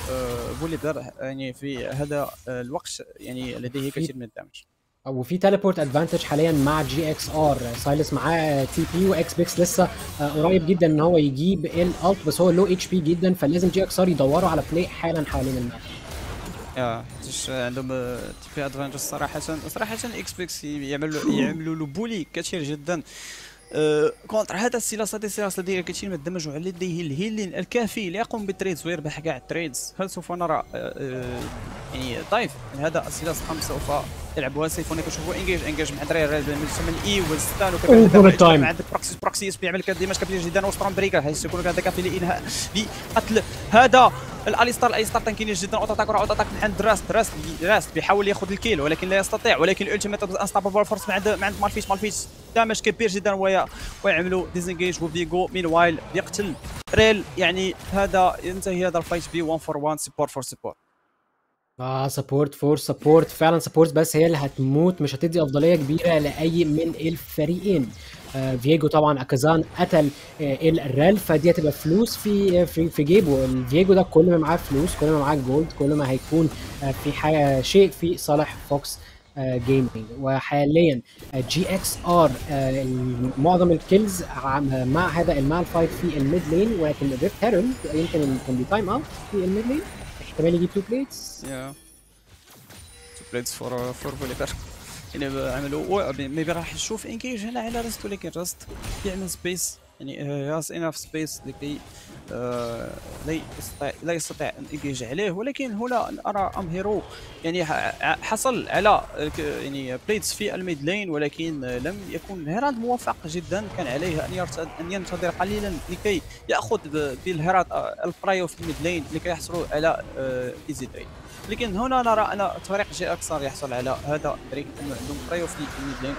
فوليبير يعني في هذا الوقت يعني لديه كثير من الدمج وفي تيليبورت ادفانتج حاليا مع جي اكس ار. سايلس معاه تي بي واكس بيكس لسه قريب جدا ان هو يجيب الالت بس هو لو اتش بي جدا فلازم جي اكس ار يدوروا على بلاي حالا حوالين الماب. حيتاش عندهم تي بي ادفانتج صراحه اكس بيكس يعملوا له بولي كثير جدا كونتر هذا السلاس هذا السلاس لديه كثير من الدمج ولديه الهيلين الكافي ليقوم بالتريدز ويربح كاع التريدز. هل سوف نرى يعني طايف من هذا السلاس 5 سوف يلعبوها سيف هنا كنشوفوا انجيج مع دراري راه من الاي والستان وكبير مع بروكسيس بيعمل ديماج كبير جدا وسترون بريكر حيت سيكون هذا كافي لانهاء لقتل هذا الاليستار تانكيني جدا اوتاتاك من عند راست بيحاول ياخذ الكيل ولكن لا يستطيع ولكن الالتيميت انستابل فورس مع عند مالفيش دمج كبير جدا ويعملوا ديزنجيج وفيجو مين وايل بيقتل ريل يعني هذا ينتهي هذا الفايت بي 1 فور 1 سبورت فور سبورت سبورت فور سبورت فعلا سبورت بس هي اللي هتموت مش هتدي افضليه كبيره لاي من الفريقين. فييجو طبعا اكازان قتل الرال فدي هتبقى فلوس في جيبه. فييجو ده كل ما معاه فلوس كل ما معاه جولد كل ما هيكون في حاجه شيء في صالح فوكس جيمنج. وحاليا جي اكس ار معظم الكيلز مع هذا المالفايت في الميد لين ولكن ريفت هيرالد يمكن يكون تايم اوت في الميد لين احتمال يجيب 2 بليتس. 2 بليتس فور فوليبير يعني عملوا ميبي راح نشوف انجيج هنا على راست ولكن راست يعمل سبيس يعني راس اناف سبيس لكي لا يستطيع ان انجيج عليه ولكن هنا نرى ام هيرو يعني حصل على يعني بليتس في الميد لين ولكن لم يكن هيرالد موفق جدا كان عليه ان ينتظر قليلا لكي ياخذ بالهيرالد البرايو في الميد لين لكي يحصلوا على ايزي دريك لكن هنا نرى ان فريق جي اكسر يحصل على هذا دريك انه عندهم برايو في الميد لين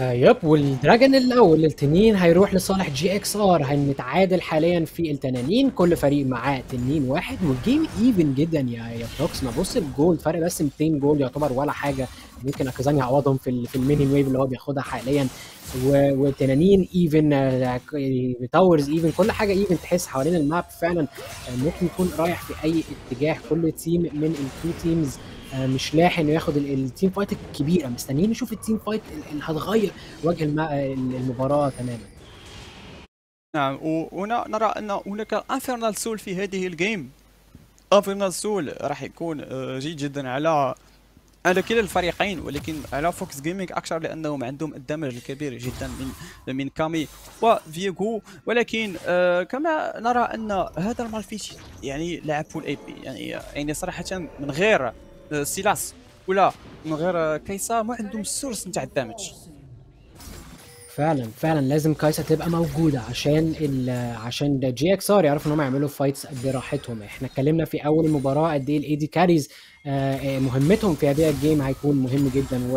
يب والدراجون الاول التنين هيروح لصالح جي اكس ار. هنتعادل حاليا في التنانين كل فريق معاه تنين واحد والجيم ايفن جدا يا بروكسما. بص الجول فرق بس 200 جول يعتبر ولا حاجه ممكن اكازان يعوضهم في المينين ويف اللي هو بياخدها حاليا والتنانين ايفن تاورز ايفن كل حاجه ايفن تحس حوالين الماب فعلا ممكن يكون رايح في اي اتجاه. كل تيم من التو تيمز مش لاحق انه ياخد التيم فايت الكبيره مستنيين نشوف التيم فايت اللي هتغير وجه المباراه تماما. نعم وهنا نرى ان هناك انفيرنال سول في هذه الجيم. انفيرنال سول راح يكون جيد جدا على على كلا الفريقين، ولكن على فوكس جيمنج اكثر لانهم عندهم الدمج الكبير جدا من كامي وفييغو. ولكن كما نرى ان هذا المالفيت يعني لعب فول اي بي، يعني صراحه من غير سيلاس ولا من غير كايسا ما عندهم السورس نتاع الدمج. فعلا فعلا لازم كايسا تبقى موجوده عشان جي اكس ار يعرفوا انهم يعملوا فايتس قد راحتهم. احنا اتكلمنا في اول المباراه قد ايه الاي دي كاريز مهمتهم في هذه الجيم هيكون مهم جدا،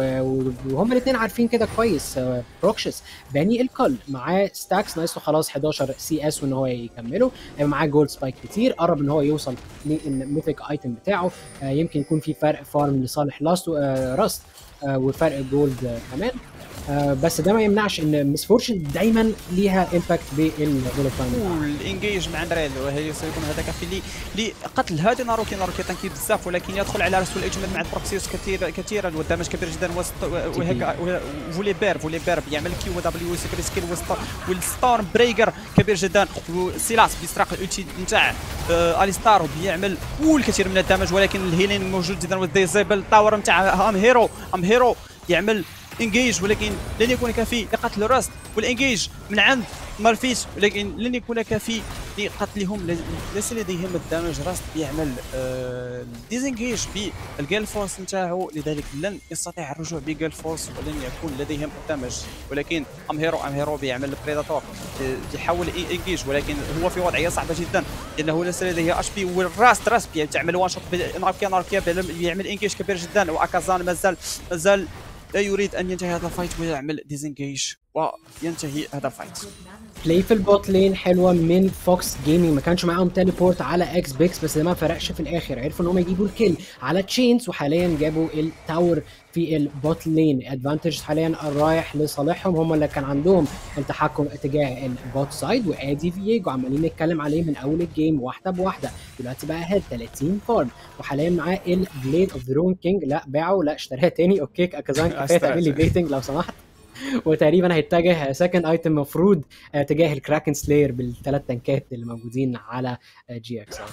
وهم الاثنين عارفين كده كويس. بروكسيس باني الكل معاه ستاكس ناقصه خلاص 11 سي اس وان هو يكمله، معاه جولد سبايك كتير قرب ان هو يوصل للميثيك ايتم بتاعه. يمكن يكون في فرق فارم لصالح راست وفرق جولد كمان، بس ده ما يمنعش ان ميس فورشن دايما ليها امباكت بالفولفاين والانجيج مع اندريل، وهي سيكون هذا كافي لقتل هذه ناروكي. ناروكي تنكي بزاف ولكن يدخل على راسه الاجمل مع البروكسيوس كثيرا والدمج كبير جدا. وهكا فوليبير بيعمل كيو دبليو سكري سكيل والستورم بريكر كبير جدا. وسيلاس بيسرق الالتي نتاع اليستار وبيعمل الكثير من الدمج، ولكن الهيلين موجود جدا والديزيبل التاور نتاع ام هيرو يعمل انجيج ولكن لن يكون كافي لقتل راست، والانجيج من عند مالفيت ولكن لن يكون كافي لقتلهم. ليس لديهم الدمج. راست يعمل ديزنجيج بالجيل فورس نتاعو، لذلك لن يستطيع الرجوع بجيل فورس ولن يكون لديهم الدمج. ولكن ام هيرو بيعمل بريداتور يحاول انجيج، ولكن هو في وضعيه صعبه جدا لانه ليس لديه اش بي. والراست بيعمل وان شوت ناركيا بيعمل انجيج كبير جدا. واكازان مازال لا يريد ان ينتهي هذا الفايت ويعمل ديزنجيج وينتهي هذا الفايت. بلاي في البوت لين حلوه من فوكس جيمنج، ما كانش معاهم تيليبورت على اكس بيكس بس ده ما فرقش في الاخر، عرفوا ان هم يجيبوا الكيل على تشينز، وحاليا جابوا التاور في البوت لين. ادفانتج حاليا رايح لصالحهم، هم اللي كان عندهم التحكم اتجاه البوت سايد. وادي فييجو عمالين نتكلم عليه من اول الجيم واحده بواحده، دلوقتي بقى هاد 30 فارم وحاليا معاه البليد اوف ذا رون كينج. لا باعه لا اشتراه تاني. اوكي اكازان كفايه تعمل لي بيتنج لو سمحت. وتقريبا هيتجه سكند ايتم مفروض تجاه الكراكن سلاير بالثلاث تنكات اللي موجودين على جي اكس ار.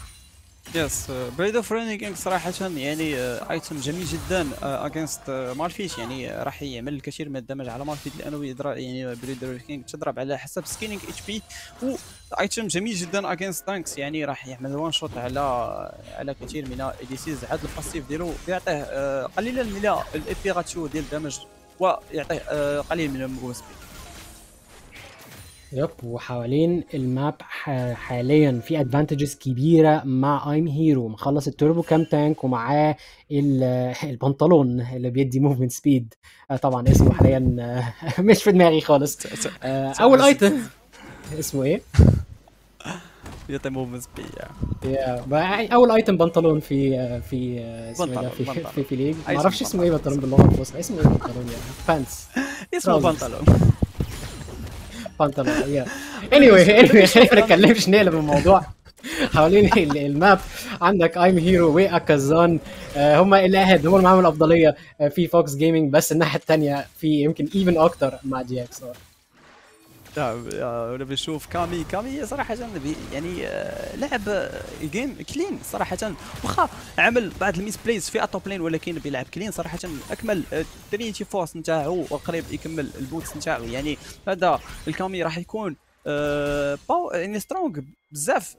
يس بريد اوف رينينج صراحه يعني ايتم جميل جدا اجينست مالفيت، يعني راح يعمل الكثير من الدمج على مالفيت لانه يضرب، يعني بريد اوف رينينج تضرب على حسب سكينينج اتش بي. وايتم جميل جدا اجينست تانكس، يعني راح يعمل وان شوت على كثير من الديسيز. هذا الباسيف ديالو بيعطيه قليلا من الايبي راتيو ديال الدمج ويعطيه قليل من الام اس بي. يب وحوالين الماب حاليا في ادفانتجز كبيره مع ايم هيرو، مخلص التوربو كام تانك ومعاه البنطلون اللي بيدي موفمنت سبيد. طبعا اسمه حاليا مش في دماغي خالص. اول ايتم اسمه ايه؟ بيعطي موفمنت سبيد. اول ايتم بنطلون في اسمه في ليج، ما اعرفش اسمه ايه بنطلون باللغه الفصحى، اسمه ايه بنطلون يعني فانس، اسمه بنطلون بنطلون. يا anyway خلينا ما نتكلمش نقلب الموضوع. حوالين الماب عندك ايم هيرو واكازان، هم الاهد، هم اللي معاهم الافضليه في فوكس جيمنج، بس الناحيه الثانيه في يمكن ايفن اكتر مع جي اكس ار. ولا بنشوف كامي صراحه يعني لعب الجيم كلين صراحه، واخا عمل بعض الميس بلايز في التوب لين ولكن بيلعب كلين صراحه. اكمل ترينيتي فورس نتاعو وقريب يكمل البوتس نتاعو، يعني هذا الكامي راح يكون يعني سترونغ بزاف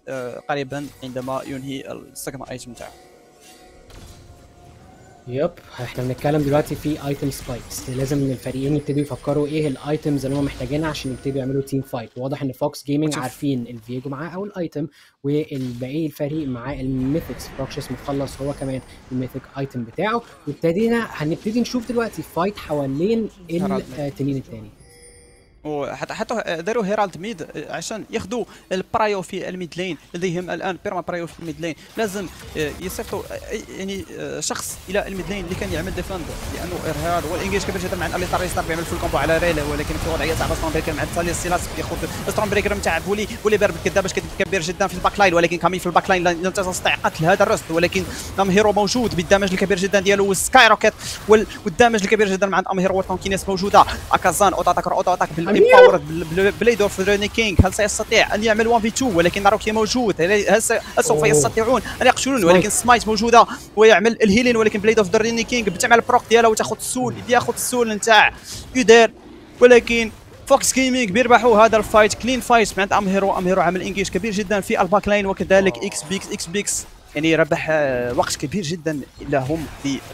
قريبا عندما ينهي السكند ايتم نتاعو. يب احنا بنتكلم دلوقتي في ايتم سبايكس، لازم ان الفريقين يبتدوا يفكروا ايه الايتمز اللي هم محتاجينها عشان يبتدوا يعملوا تيم فايت. واضح ان فوكس جيمنج عارفين الفييجو معاه اول ايتم، والباقي الفريق معاه الميثكس. بروكسيس مخلص هو كمان الميثيك ايتم بتاعه، وابتدينا هنبتدي نشوف دلوقتي فايت حوالين التنين الثاني. وحتى داروا هيرالد ميد عشان ياخذوا البرايو في الميد لين، لديهم الان بيرما برايو في الميد لين. لازم يصيفطوا يعني شخص الى الميد لين اللي كان يعمل ديفند، لانه ارهاق والانجيج كبير جدا مع اليستار. اليستار بيعمل فول كومبو على ريله ولكن في وضعيه صعبه. ستون بريكر مع سيلاس بياخذ ستون بريكر نتاع فوليبير بالكذابه كبير جدا في الباك لاين، ولكن كامل في الباك لاين لن تستطيع قتل هذا الرست. ولكن ام هيرو موجود بالدمج الكبير جدا ديالو والسكاي روكيت والدمج الكبير جدا مع ام هيرو. والتونكينيس موجوده. اكازان اوتو اتاك يراهن باورك بليد اوف رينيكينغ. هل سيستطيع ان يعمل 1v2 ولكن ناروكيا موجود؟ هل سوف يستطيعون ان يقتلون؟ ولكن سمايت موجوده ويعمل الهيلين ولكن بليد اوف ذا رينيكينغ بتعمل البروك ديالها وتاخذ السول، ياخذ السول نتاع يدار. ولكن فوكس جيمنج بيربحوا هذا الفايت، كلين فايت مع امهيرو عمل انجيج كبير جدا في الباك لاين، وكذلك اكس بيكس يعني ربح وقت كبير جدا لهم.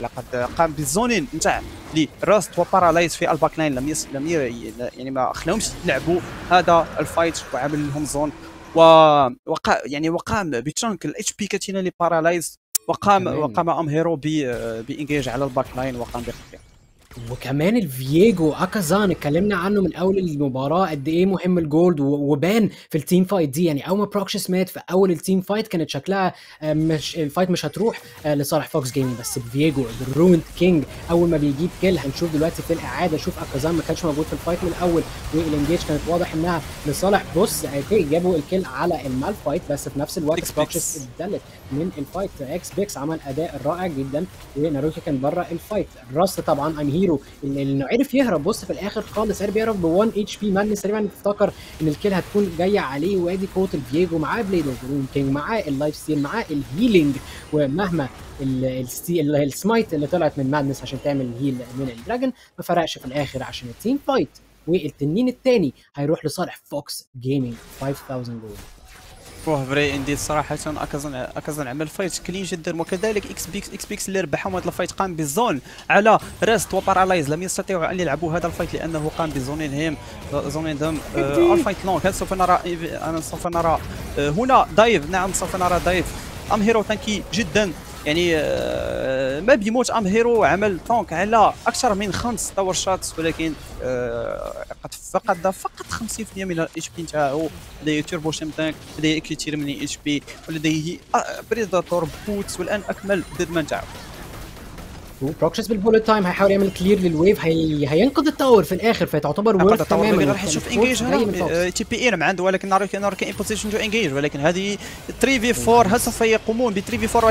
لقد قام بالزونين نتاع راست وبارالايز في الباك لاين، ما خلاهمش يلعبوا هذا الفايت وعمل لهم زون، وقام بتشانك الاتش بي كاتينا لي بارالايز، وقام امهيرو بانجيج على الباك لاين وقام بخطير. وكمان الفييجو اكازان اتكلمنا عنه من اول المباراه قد ايه مهم الجولد، وبان في التيم فايت دي. يعني اول ما بروكسيس مات في اول التيم فايت كانت شكلها مش الفايت مش هتروح لصالح فوكس جيمنج، بس فييجو الروند كينج اول ما بيجيب كيل هنشوف دلوقتي في الاعاده. شوف اكازان ما كانش موجود في الفايت من الاول، والانجيج كانت واضح انها لصالح بوس. جابوا الكيل على المالفايت بس في نفس الوقت بروكسيس اتدلت من الفايت. اكس بيكس عمل اداء رائع جدا وناروكيا كان بره الفايت. راست طبعا امهيرو اللي عرف يهرب، بص في الاخر خالص عرف يهرب ب 1 اتش بي. مادنس تقريبا افتكر ان الكيل هتكون جايه عليه، وادي قوه الفييجو معاه بليد اوف روم كينج، معاه اللايف ستيل، معاه الهيلينج، ومهما السمايت اللي طلعت من مادنس عشان تعمل هيل من الدراجون ما فرقش في الاخر، عشان التيم فايت والتنين الثاني هيروح لصالح فوكس جيمنج 5000 جول. واه فري انديد صراحه اكازن عمل فايت كلين جدا، وكذلك اكس بيكس اللي ربحهم هذا الفايت قام بالزون على راست وبارالايز، لم يستطيعوا ان يلعبوا هذا الفايت لانه قام بزونين هم الفايت لونغ. هل سوف نرى هنا دايف؟ نعم سوف نرى دايف. امهيرو تانكي جدا، يعني ما بيموت امهيرو، عمل تانك على اكثر من 5 باور شوتس، ولكن قد فقد 50% من الاتش بي نتاعو. لديه توربو شيم تانك، لديه كثير من الاتش بي، ولديه بريداتور بوتس، والان اكمل الديدمان تاعو. بروكسيس بالبولت تايم هيحاول يعمل كلير للويف، هينقذ التاور في الاخر، فتعتبر وورث تماما. راح نشوف انجيج تي بي اي من عنده، ولكن ناروكيا ان بوزيشن تو انجيج، ولكن هذه 3v4. هل سوف يقومون ب 3v4؟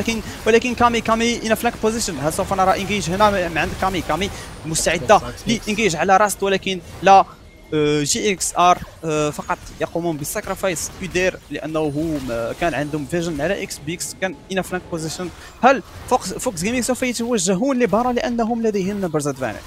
ولكن كامي ان فلانك بوزيشن. هل سوف نرى انجيج هنا من عند كامي مستعده لانجيج على راست، ولكن لا جي اكس ار فقط يقومون بالساكرفايس يدير لانه كان عندهم فيجن على اكس بيكس، كان ان فلانك بوزيشن. هل فوكس جيمنج سوف يتوجهون لبارا لانهم لديهم نمبرز ادفانتج؟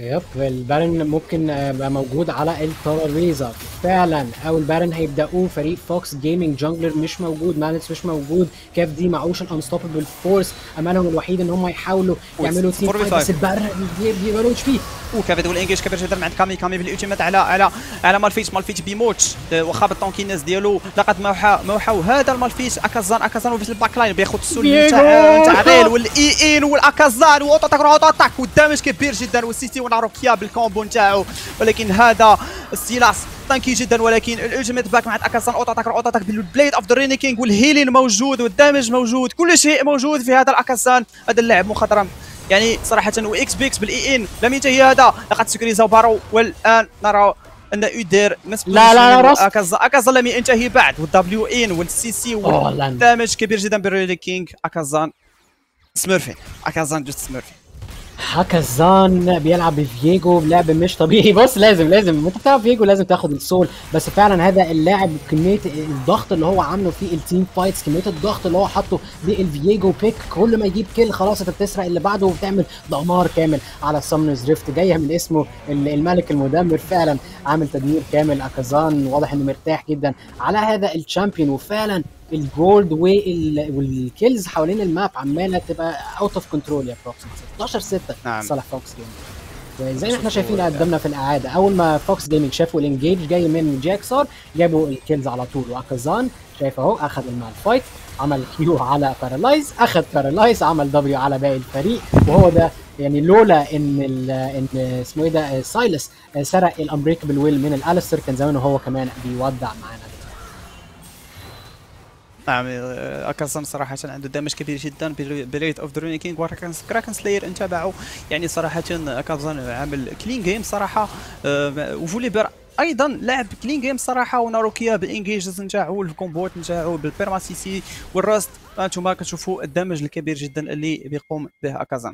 يب البارن ممكن يبقى موجود على الترابيزه فعلا، او البارن هيبداوه فريق فوكس جيمنج. جانجلر مش موجود، مالتس مش موجود، كاف دي معوش الانستوببل فورس، املهم الوحيد ان هم يحاولوا يعملوا تيم فايت بس البارن بيبانوش فيه. وكافيدو الانجيج كبير جدا مع كامي في الالتيمات على مالفيت بيموت، وخاب الطونكينز ديالو. لقد موحاو هذا المالفيت. اكازان في الباك لاين بياخذ السول تاع غيل والاي ان والاكازان اوتو اتاك، والدمج كبير جدا، والسيتي وناروكيا بالكومبو نتاعو. ولكن هذا السيلاس تانكي جدا، ولكن الالتيميت باك مع اكازان اوتو اتاك بالبليد اوف ذا رينيكينغ، والهيلين موجود والدمج موجود، كل شيء موجود في هذا الاكازان. هذا اللاعب مخضرم يعني صراحه. واكس بيكس بالاي ان لم ينتهي هذا، لقد سكريزاو بارو، والان نرى ان يدير لا اكازان لم ينتهي بعد، والدبليو ان والسي سي والدمج كبير جدا بالرينيكينغ. اكازان جوست سميرفين. اكازان بيلعب بفييجو بلعب مش طبيعي. بص لازم انت بتلعب فييجو لازم تاخد السول، بس فعلا هذا اللاعب كميه الضغط اللي هو عامله في التيم فايتس، كميه الضغط اللي هو حاطه بالفييجو بيك، كل ما يجيب كيل خلاص انت بتسرق اللي بعده وبتعمل دمار كامل على السامنرز ريفت، جايه من اسمه الملك المدمر. فعلا عامل تدمير كامل. اكازان واضح انه مرتاح جدا على هذا الشامبيون، وفعلا الجولد والكيلز حوالين الماب عماله تبقى اوت اوف كنترول يا بروكسيز. 16-6 لصالح فوكس جيمنج. وزي ما احنا شايفين قدامنا في الاعاده، اول ما فوكس جيمنج شافوا الانجيج جاي من جي اكس ار جابوا الكيلز على طول. واكازان شايف اهو اخذ المالفايت، عمل كيو على بارالايز، اخذ بارالايز، عمل دبليو على باقي الفريق. وهو ده يعني لولا ان اسمه ايه ده سايلس سرق الامبريكبل ويل من الاليستر كان زمانه هو كمان بيودع معانا. نعم اكازان صراحه عنده دمج كبير جدا بريت اوف دروني كينغ وراكن سلاير انتبعوا. يعني صراحه اكازان عامل كلين جيم صراحه، وفوليبير ايضا لعب كلين جيم صراحه، وناروكيا بالانجيجز نتاعو الكومبوات نتاعو بالبيرماسيسي والراست. انتم كتشوفوا الدمج الكبير جدا اللي بيقوم به اكازان.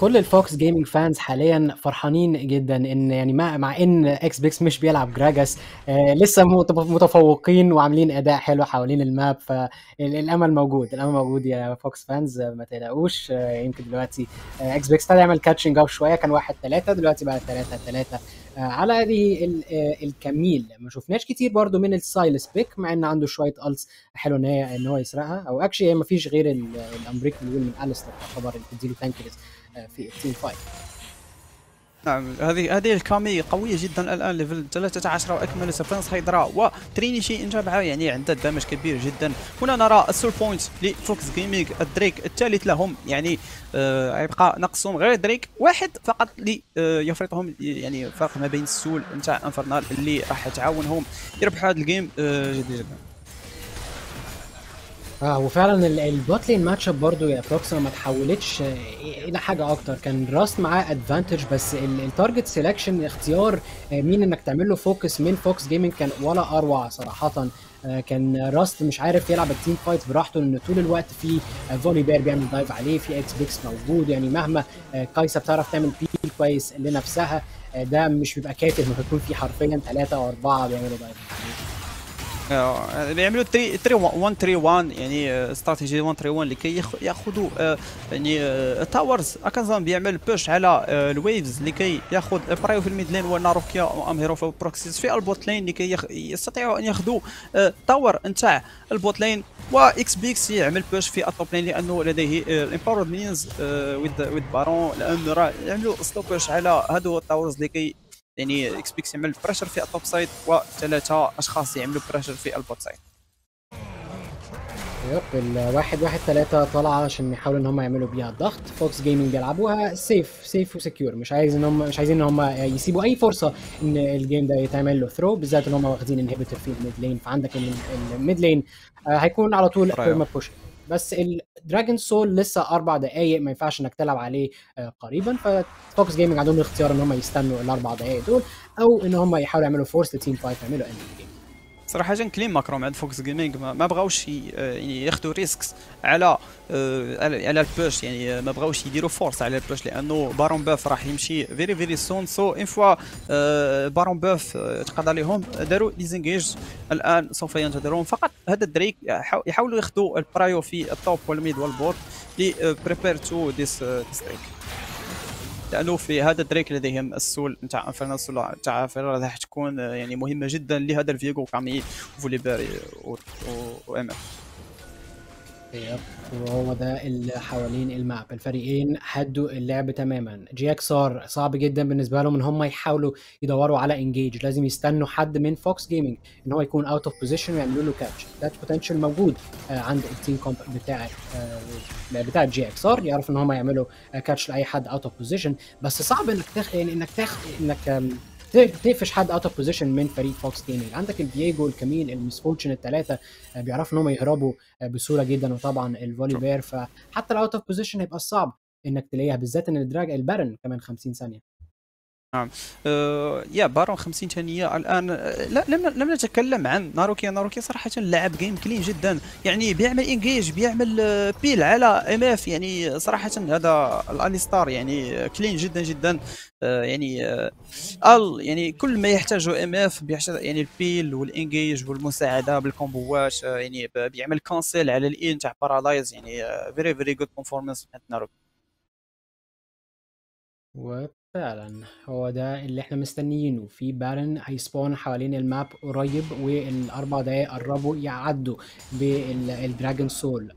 كل الفوكس جيمنج فانز حاليا فرحانين جدا ان يعني مع ان اكس بيكس مش بيلعب جراجاس لسه متفوقين وعاملين اداء حلو حوالين الماب، فالامل موجود، الامل موجود يا فوكس فانز ما تقلقوش. يمكن دلوقتي اكس بيكس ابتدى يعمل كاتشنج اب شويه، كان 1-3 دلوقتي بقى 3-3 على هذه الكميل. ما شفناش كتير برضو من السايلس بيك مع ان عنده شويه التس حلو ان هو يسرقها، او اكشلي ما فيش غير الامريكان ويل من اليستر تعتبر اللي بتديله تانكلز في التيم فايت. نعم هذه الكامي قويه جدا الان ليفل 13 واكمل سفنس هيدرا وترينيشي انجابها، يعني عندها دمج كبير جدا. هنا نرى السول بوينت لفوكس جيمنج، الدريك الثالث لهم، يعني يبقى نقصهم غير دريك واحد فقط اللي يفرطهم، يعني فرق ما بين السول نتاع انفرنال اللي راح تعاونهم يربحوا هذا الجيم جدا جدا. وفعلا البوت لين ماتش اب برضه يا بروكسي ما تحولتش الى حاجه اكتر، كان راست معاه ادفانتج، بس التارجت سيلكشن اختيار مين انك تعمل له فوكس من فوكس جيمنج كان ولا اروع صراحه. كان راست مش عارف يلعب التيم فايت براحته، لان طول الوقت في فوليبير بيعمل دايف عليه، في اكس بيكس موجود، يعني مهما كايسا بتعرف تعمل بيل كويس لنفسها ده مش بيبقى كافي، لما بيكون في حرفيا 3 أو 4 بيعملوا دايف عليه. بيعملوا 1-3-1 يعني استراتيجي 1-3-1 لكي ياخذوا يعني تاورز. اكازان بيعمل بوش على الويفز لكي ياخذ برايو في الميد لين، وناروكيا وامهيرو في بروكسيز في البوت لين لكي يستطيعوا ان ياخذوا تاور نتاع البوت لين. واكس بيكس يعمل بوش في التوب لين لانه لديه الامباورد مينيونز ويذ بارون، لانه راه يعملوا سلو بوش على هذو التاورز لكي يعني اكس بيكس يعمل بريشر في التوب سايد، و3 اشخاص يعملوا بريشر في البوت سايد. يب ال1-1-3 طالعه عشان يحاولوا ان هم يعملوا بيها الضغط. فوكس جيمنج بيلعبوها سيف وسكيور، مش عايزين ان هم يسيبوا اي فرصه ان الجيم ده يتعمل له ثرو، بالذات ان هم واخدين انهبيتور في الميد لين، فعندك الميد لين هيكون على طول بيرما بوش. بس الدراجون سول لسه 4 دقايق ما ينفعش انك تلعب عليه قريبا، ففوكس جيمنج عندهم الاختيار ان هم يستنوا ال4 دقايق دول، او ان هم يحاولوا يعملوا فورس لتيم فايت يعملوا اند جيم. صراحه كليم ماكروم عند فوكس جيمنج ما بغاوش يعني ياخذوا ريسكس على البوش، يعني ما بغاوش يديروا فورس على البوش لانه بارون بوف راح يمشي فيري فيري سون. سو ان فوا بارون بوف تقضى عليهم داروا ديزنجيج، الان سوف ينتظرون فقط هذا الدريك يحاولوا ياخذوا البرايو في التوب والميد والبورد لي بريبير تو ديس دريك، لانه في هذا الدريك لديهم السول نتاع انفرنال، السول نتاع انفرنال راح تكون يعني مهمه جدا لهذا الفيجو كامي وفوليبير و ام اف. وهو ده اللي حوالين الماب، الفريقين حدوا اللعب تماما. جي اكس ار صعب جدا بالنسبه لهم ان هم يحاولوا يدوروا على انجيج، لازم يستنوا حد من فوكس جيمنج ان هو يكون اوت اوف بوزيشن ويعملوا له كاتش. ده بوتنشال موجود عند التيم كومب بتاع جي اكس ار، يعرف ان هم يعملوا كاتش لاي حد اوت اوف بوزيشن، بس صعب انك تقفش حد اوت اوف بوزيشن من فريق فوكس جيمنج. عندك الفييجو، الكاميل، الميس فورتشن، الثلاثه بيعرفوا ان هم يهربوا بسهوله جدا، وطبعا الفوليبير، فحتى الاوت اوف بوزيشن هيبقى صعب انك تلاقيها، بالذات ان البارن كمان 50 ثانيه. نعم يا بارون 50 ثانيه الان. لا لم نتكلم عن ناروكيا صراحه لعب جيم كلين جدا، يعني بيعمل انجيج، بيعمل بيل على ام اف، يعني صراحه هذا الاليستار يعني كلين جدا جدا، يعني كل ما يحتاجه ام اف يعني البيل والانجيج والمساعده بالكومبوات، يعني بيعمل كانسل على الاي تاع بارالايز، يعني فيري فيري جود بيرفورمانس من ناروكيا. فعلا هو ده اللي احنا مستنيينه، في بارن هيسبون حوالين الماب قريب، وال4 دقايق قربوا يعدوا بالدراجون سول.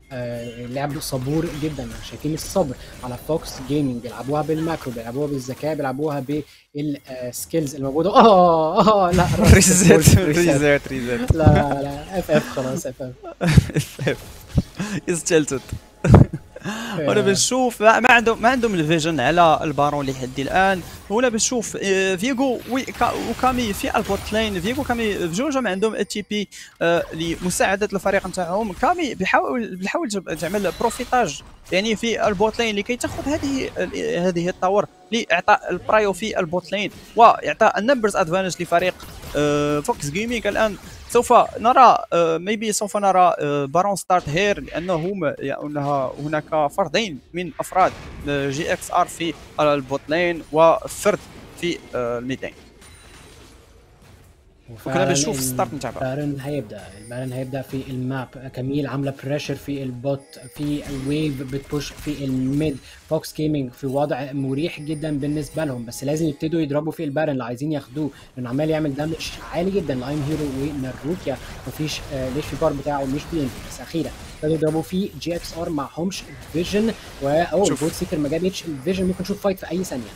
لعب صبور جدا، شايفين الصبر على فوكس جيمنج، بيلعبوها بالماكرو، بيلعبوها بالذكاء، بيلعبوها بالسكيلز الموجوده. لا ريزيت، لا اف خلاص، اف استلتت. هنا بنشوف ما عندهم الفيجن على البارون لحد الان. هنا بنشوف فيغو وكامي في البوت لين، فيغو كامي بجوجهم عندهم التي بي لمساعده الفريق نتاعهم. كامي بيحاول تعمل بروفيتاج يعني في البوت لين لكي تاخذ هذه التاور لاعطاء البرايو في البوت لين، ويعطى النمبرز ادفانتج لفريق فوكس جيمنج. الان سوف نرى ميبي سوف نرى بارون ستارت هير، لانه هناك فردين من افراد جي اكس ار في البوت لين وفرد في الميد لين. وكنا بنشوف الستارت نتاع بارون. بارون هيبدا في الماب. كميل عامله بريشر في البوت، في الويف بتبوش في الميد. فوكس جيمنج في وضع مريح جدا بالنسبه لهم، بس لازم يبتدوا يضربوا في البارون اللي عايزين ياخدوه، لانه عمال يعمل دمج عالي جدا لايم هيرو وناروكيا. مفيش ليش في بار بتاعه مش بينزل، بس اخيرا ابتدوا يضربوا فيه. جي اكس ار معهمش فيجن، او البوت سيكر ما جابتش الفيجن. ممكن نشوف فايت في اي ثانيه.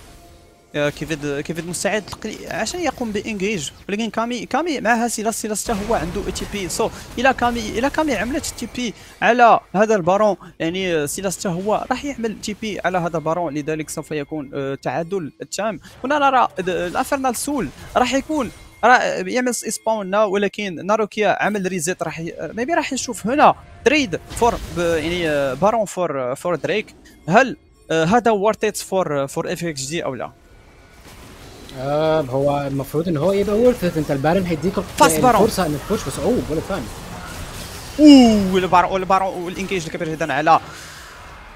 كيفيد مستعد عشان يقوم بانجيج، ولكن كامي معها سيلاس حتى هو عنده اي تي بي. سو الى كامي عملت تي بي على هذا البارون، يعني سيلاس حتى هو راح يعمل تي بي على هذا البارون، لذلك سوف يكون تعادل تام. هنا نرى الانفرنال سول راح يكون يعمل سباون، ولكن ناروكيا عمل ريزيت. راح ميبي راح نشوف هنا تريد فور، يعني بارون فور دريك. هل هذا وورث فور اف اكس جي او لا؟ هو المفروض ان هو يبقى ورث. انت البارون هيديك فرصه انك تبوش، بس ولا ثاني. البارون والانجيج الكبير جدا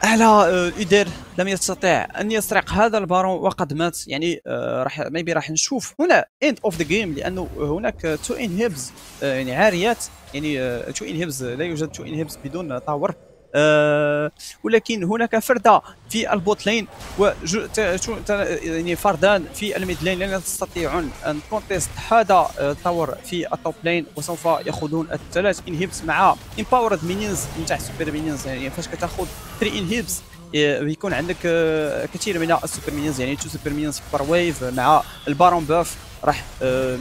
على ايدر. لم يستطع ان يسرق هذا البارون وقد مات. يعني راح نشوف هنا اند اوف ذا جيم، لانه هناك تو انهبز، يعني عاريات، يعني تو انهبز. لا يوجد تو انهبز بدون تاور، ولكن هناك فردة في البوت لين يعني فردان في الميد لين لا يستطيعون ان كونتيست هذا التاور في التوب لين، وسوف ياخذون الثلاث انهيبس مع امباورد مينيونز نتاع السوبر مينيونز. يعني فاش كتاخذ 3 انهيبس بيكون عندك كثير من السوبر مينيونز، يعني 2 سوبر مينيونز بار ويف مع البارون باف. راح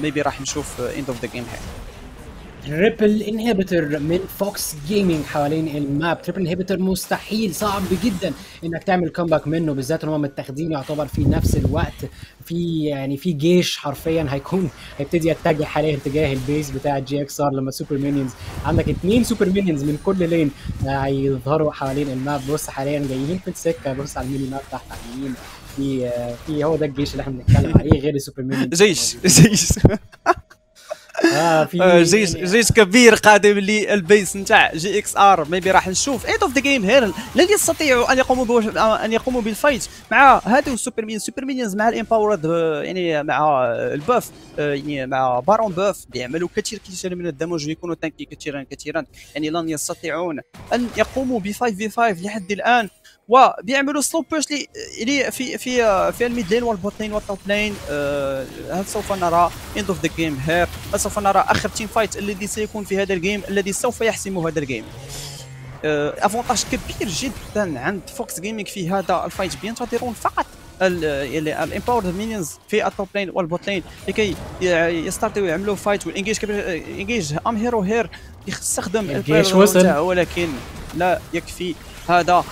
ميبي راح نشوف اند اوف ذا جيم هنا. تريبل انهبيتر من فوكس جيمنج حوالين الماب. تريبل انهبيتر مستحيل، صعب جدا انك تعمل كومباك منه، بالذات ان هم متاخدين يعتبر في نفس الوقت، في جيش حرفيا هيبتدي يتجه حاليا تجاه البيس بتاع جي اكس ار. لما السوبر مينيونز عندك 2 سوبر مينيونز من كل لين هيظهروا حوالين الماب. بص حاليا جايين في السكه، بص على الميني ماب تحت اليمين. في هو ده الجيش اللي احنا بنتكلم عليه، غير السوبر مينيونز. جيش جيش كبير قادم للبيس نتاع جي اكس ار. ميبي راح نشوف ايت اوف ذا جيم هيرل لن يستطيعوا ان يقوموا بالفايت مع هذو السوبر مينيونز مع الامباورد، يعني مع الباف، يعني مع بارون باف. بيعملوا كثير من الدمج ويكونوا تانكي كثيرا، يعني لن يستطيعون ان يقوموا ب 5v5 لحد الان. وبيعملوا سلو بوش لي في الميد لين والبوت لين والتوب لين. هل سوف نرى اند اوف ذا جيم هير؟ هل سوف نرى اخر تيم فايت الذي سيكون في هذا الجيم، الذي سوف يحسم هذا الجيم؟ افونتاج كبير جدا عند فوكس جيمنج في هذا الفايت. بينتظرون فقط الامباورد مينيونز في التوب لين والبوت لين لكي يستطيعوا يعملوا فايت. والانجيج كبير، انجيج ام هيرو هير يستخدم البيرسون، ولكن لا يكفي هذا.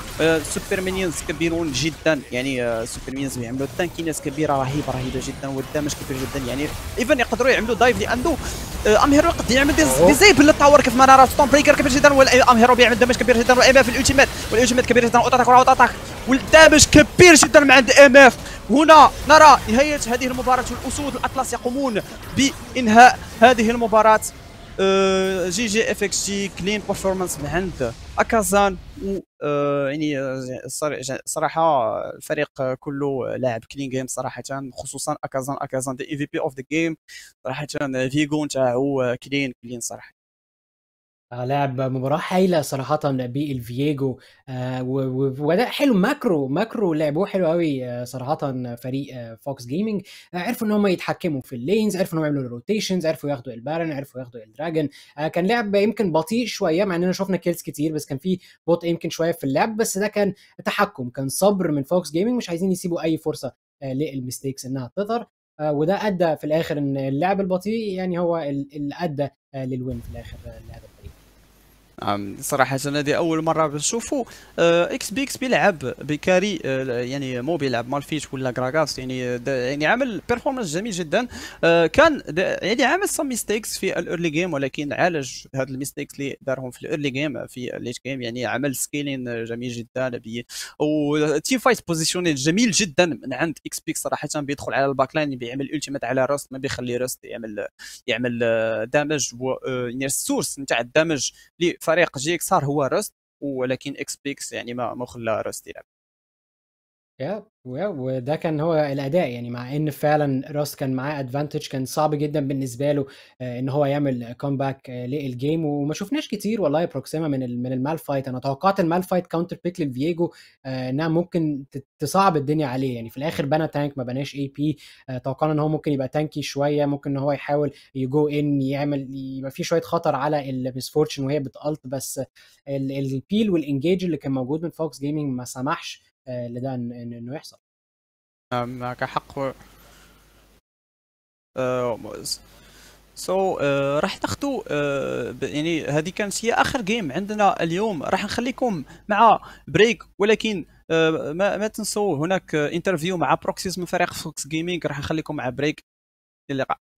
سوبر مينيونز كبيرون جدا، يعني سوبر مينيونز بيعملوا تانكينات كبيره رهيبه جدا، والدمج كبير جدا. يعني ايفن يقدروا يعملوا دايف، لانه ام هيرو يقدر يعمل ديزيبل للتاور كيف ما نرى. ستون بريكر كبير جدا، والام هيرو بيعمل دمج كبير جدا. والام اف الالتيميت كبير جدا، اوتاتاك وراء اوتاتاك، والدمج كبير جدا مع عند ام اف. هنا نرى نهايه هذه المباراه، والاسود الاطلس يقومون بانهاء هذه المباراه. جي اف اكس جي كلين بيرفورمانس من عند اكازان. و يعني صراحه الفريق كله لاعب كلين جيم صراحه، خصوصا اكازان ذا اي في بي اوف ذا جيم صراحه. فيغو نتاعو كلين صراحه، لاعب مباراة هايلة صراحة بالفييجو. وده حلو، ماكرو لعبوه حلو قوي صراحة. فريق فوكس جيمنج عرفوا ان هم يتحكموا في اللينز، عرفوا ان هم يعملوا الروتيشنز، عرفوا ياخدوا البارن، عرفوا ياخدوا الدراجون. كان لعب يمكن بطيء شوية، مع اننا شفنا كيلز كتير، بس كان في بطء يمكن شوية في اللعب. بس ده كان تحكم، كان صبر من فوكس جيمنج، مش عايزين يسيبوا اي فرصة للميستيكس انها تظهر. وده ادى في الاخر ان اللعب البطيء يعني هو اللي ادى للوين في الاخر لهذا. صراحة هذه أول مرة بنشوفو اكس بي اكس بيلعب بكاري يعني مو بيلعب مالفيت ولا كراغاس يعني عمل بيرفورمانس جميل جدا. كان يعني عمل سام ميستيكس في الايرلي جيم ولكن عالج هاد الميستيكس اللي دارهم في الايرلي جيم في الليت جيم. يعني عمل سكيلين جميل جدا وتيم فايت بوزيشنين جميل جدا من عند اكس بي. صراحة بيدخل على الباك لاين بيعمل التيميت على راست، ما بيخلي راست يعمل دامج يعني السورس نتاع الدامج فريق جي اكس ار هو رست، ولكن اكس بيكس يعني ما خلى رست يلعب. وده كان هو الاداء، يعني مع ان فعلا راس كان معاه ادفانتج، كان صعب جدا بالنسبه له ان هو يعمل كومباك للجيم. وما شفناش كتير والله بروكسيما من المالفايت. انا توقعت المالفايت كاونتر بيك للفييجو انها ممكن تصعب الدنيا عليه، يعني في الاخر بنى تانك ما بناش اي بي. توقعنا ان هو ممكن يبقى تانكي شويه، ممكن ان هو يحاول يجو ان يعمل يبقى فيه شويه خطر على المس فورتشن وهي بتالت، بس البيل والانجيج اللي كان موجود من فوكس جيمنج ما سمحش لده انه يحصل. معك حق. راح تاخذوا يعني هذه كانت هي اخر جيم عندنا اليوم. راح نخليكم مع بريك، ولكن ما تنسوا هناك انترفيو مع بروكسيز من فريق فوكس جيمينغ. راح نخليكم مع بريك. اللقاء.